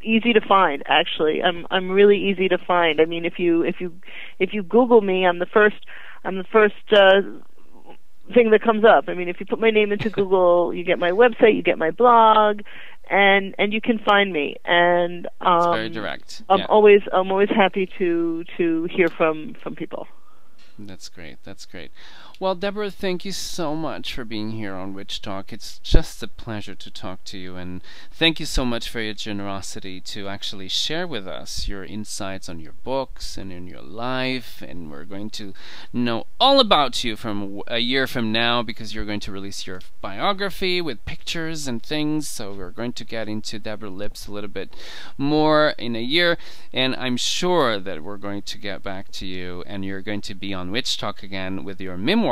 easy to find. Actually, I'm really easy to find. I mean, if you Google me, I'm the first thing that comes up. I mean, if you put my name into Google, you get my website, you get my blog, and you can find me. And it's very direct. I'm always happy to hear from people. That's great. That's great. Well, Deborah, thank you so much for being here on Witch Talk. It's just a pleasure to talk to you, and thank you so much for your generosity to actually share with us your insights on your books and in your life. And we're going to know all about you from a year from now, because you're going to release your biography with pictures and things. So we're going to get into Deborah Lipp's a little bit more in a year, and I'm sure that we're going to get back to you, and you're going to be on Witch Talk again with your memoir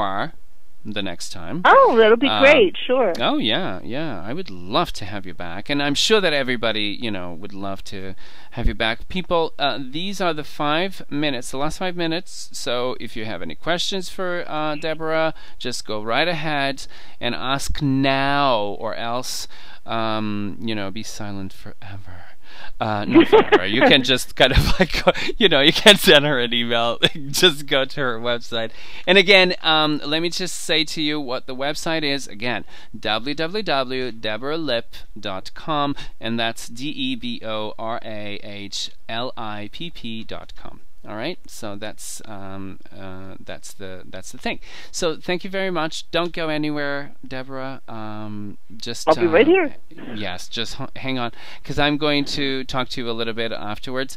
the next time. Oh, that'll be great, sure. Oh, yeah, yeah. I would love to have you back. And I'm sure that everybody, you know, would love to have you back. People, these are the 5 minutes, the last 5 minutes. So if you have any questions for Deborah, just go right ahead and ask now, or else, you know, be silent forever. Not forever. You can just kind of like, you know, you can send her an email. Just go to her website. And again, let me just say to you what the website is. Again, www.deborahlipp.com, and that's DEBORAHLIPP.com. All right, so that's the thing. So thank you very much. Don't go anywhere, Deborah. Just I'll be right here. Yes, just hang on, because I'm going to talk to you a little bit afterwards.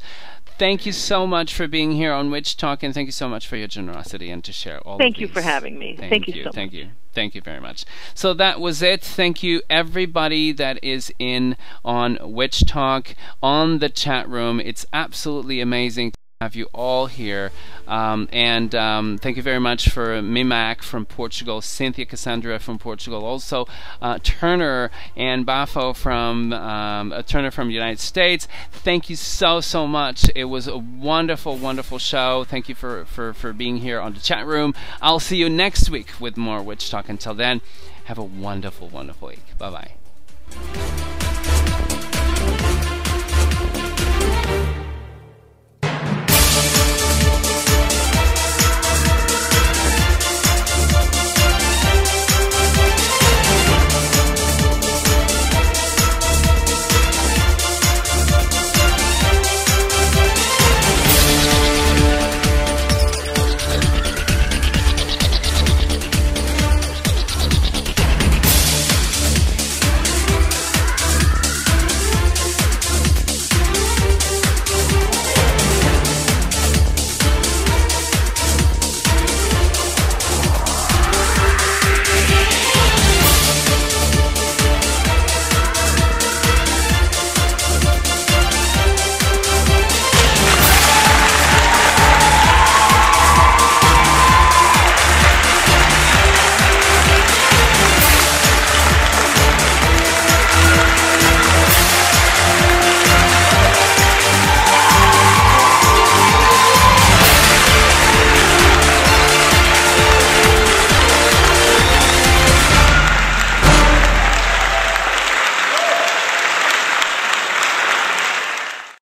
Thank you so much for being here on Witch Talk, and thank you so much for your generosity and to share all. Thank you for having me. Thank you so much. Thank you. Thank you very much. So that was it. Thank you, everybody that is in on Witch Talk on the chat room. It's absolutely amazing have you all here, and thank you very much for Mimac from Portugal, Cynthia Cassandra from Portugal, also Turner and Bafo from Turner from the United States. Thank you so much. It was a wonderful show. Thank you for being here on the chat room. I'll see you next week with more Witch Talk. Until then, have a wonderful week. Bye bye.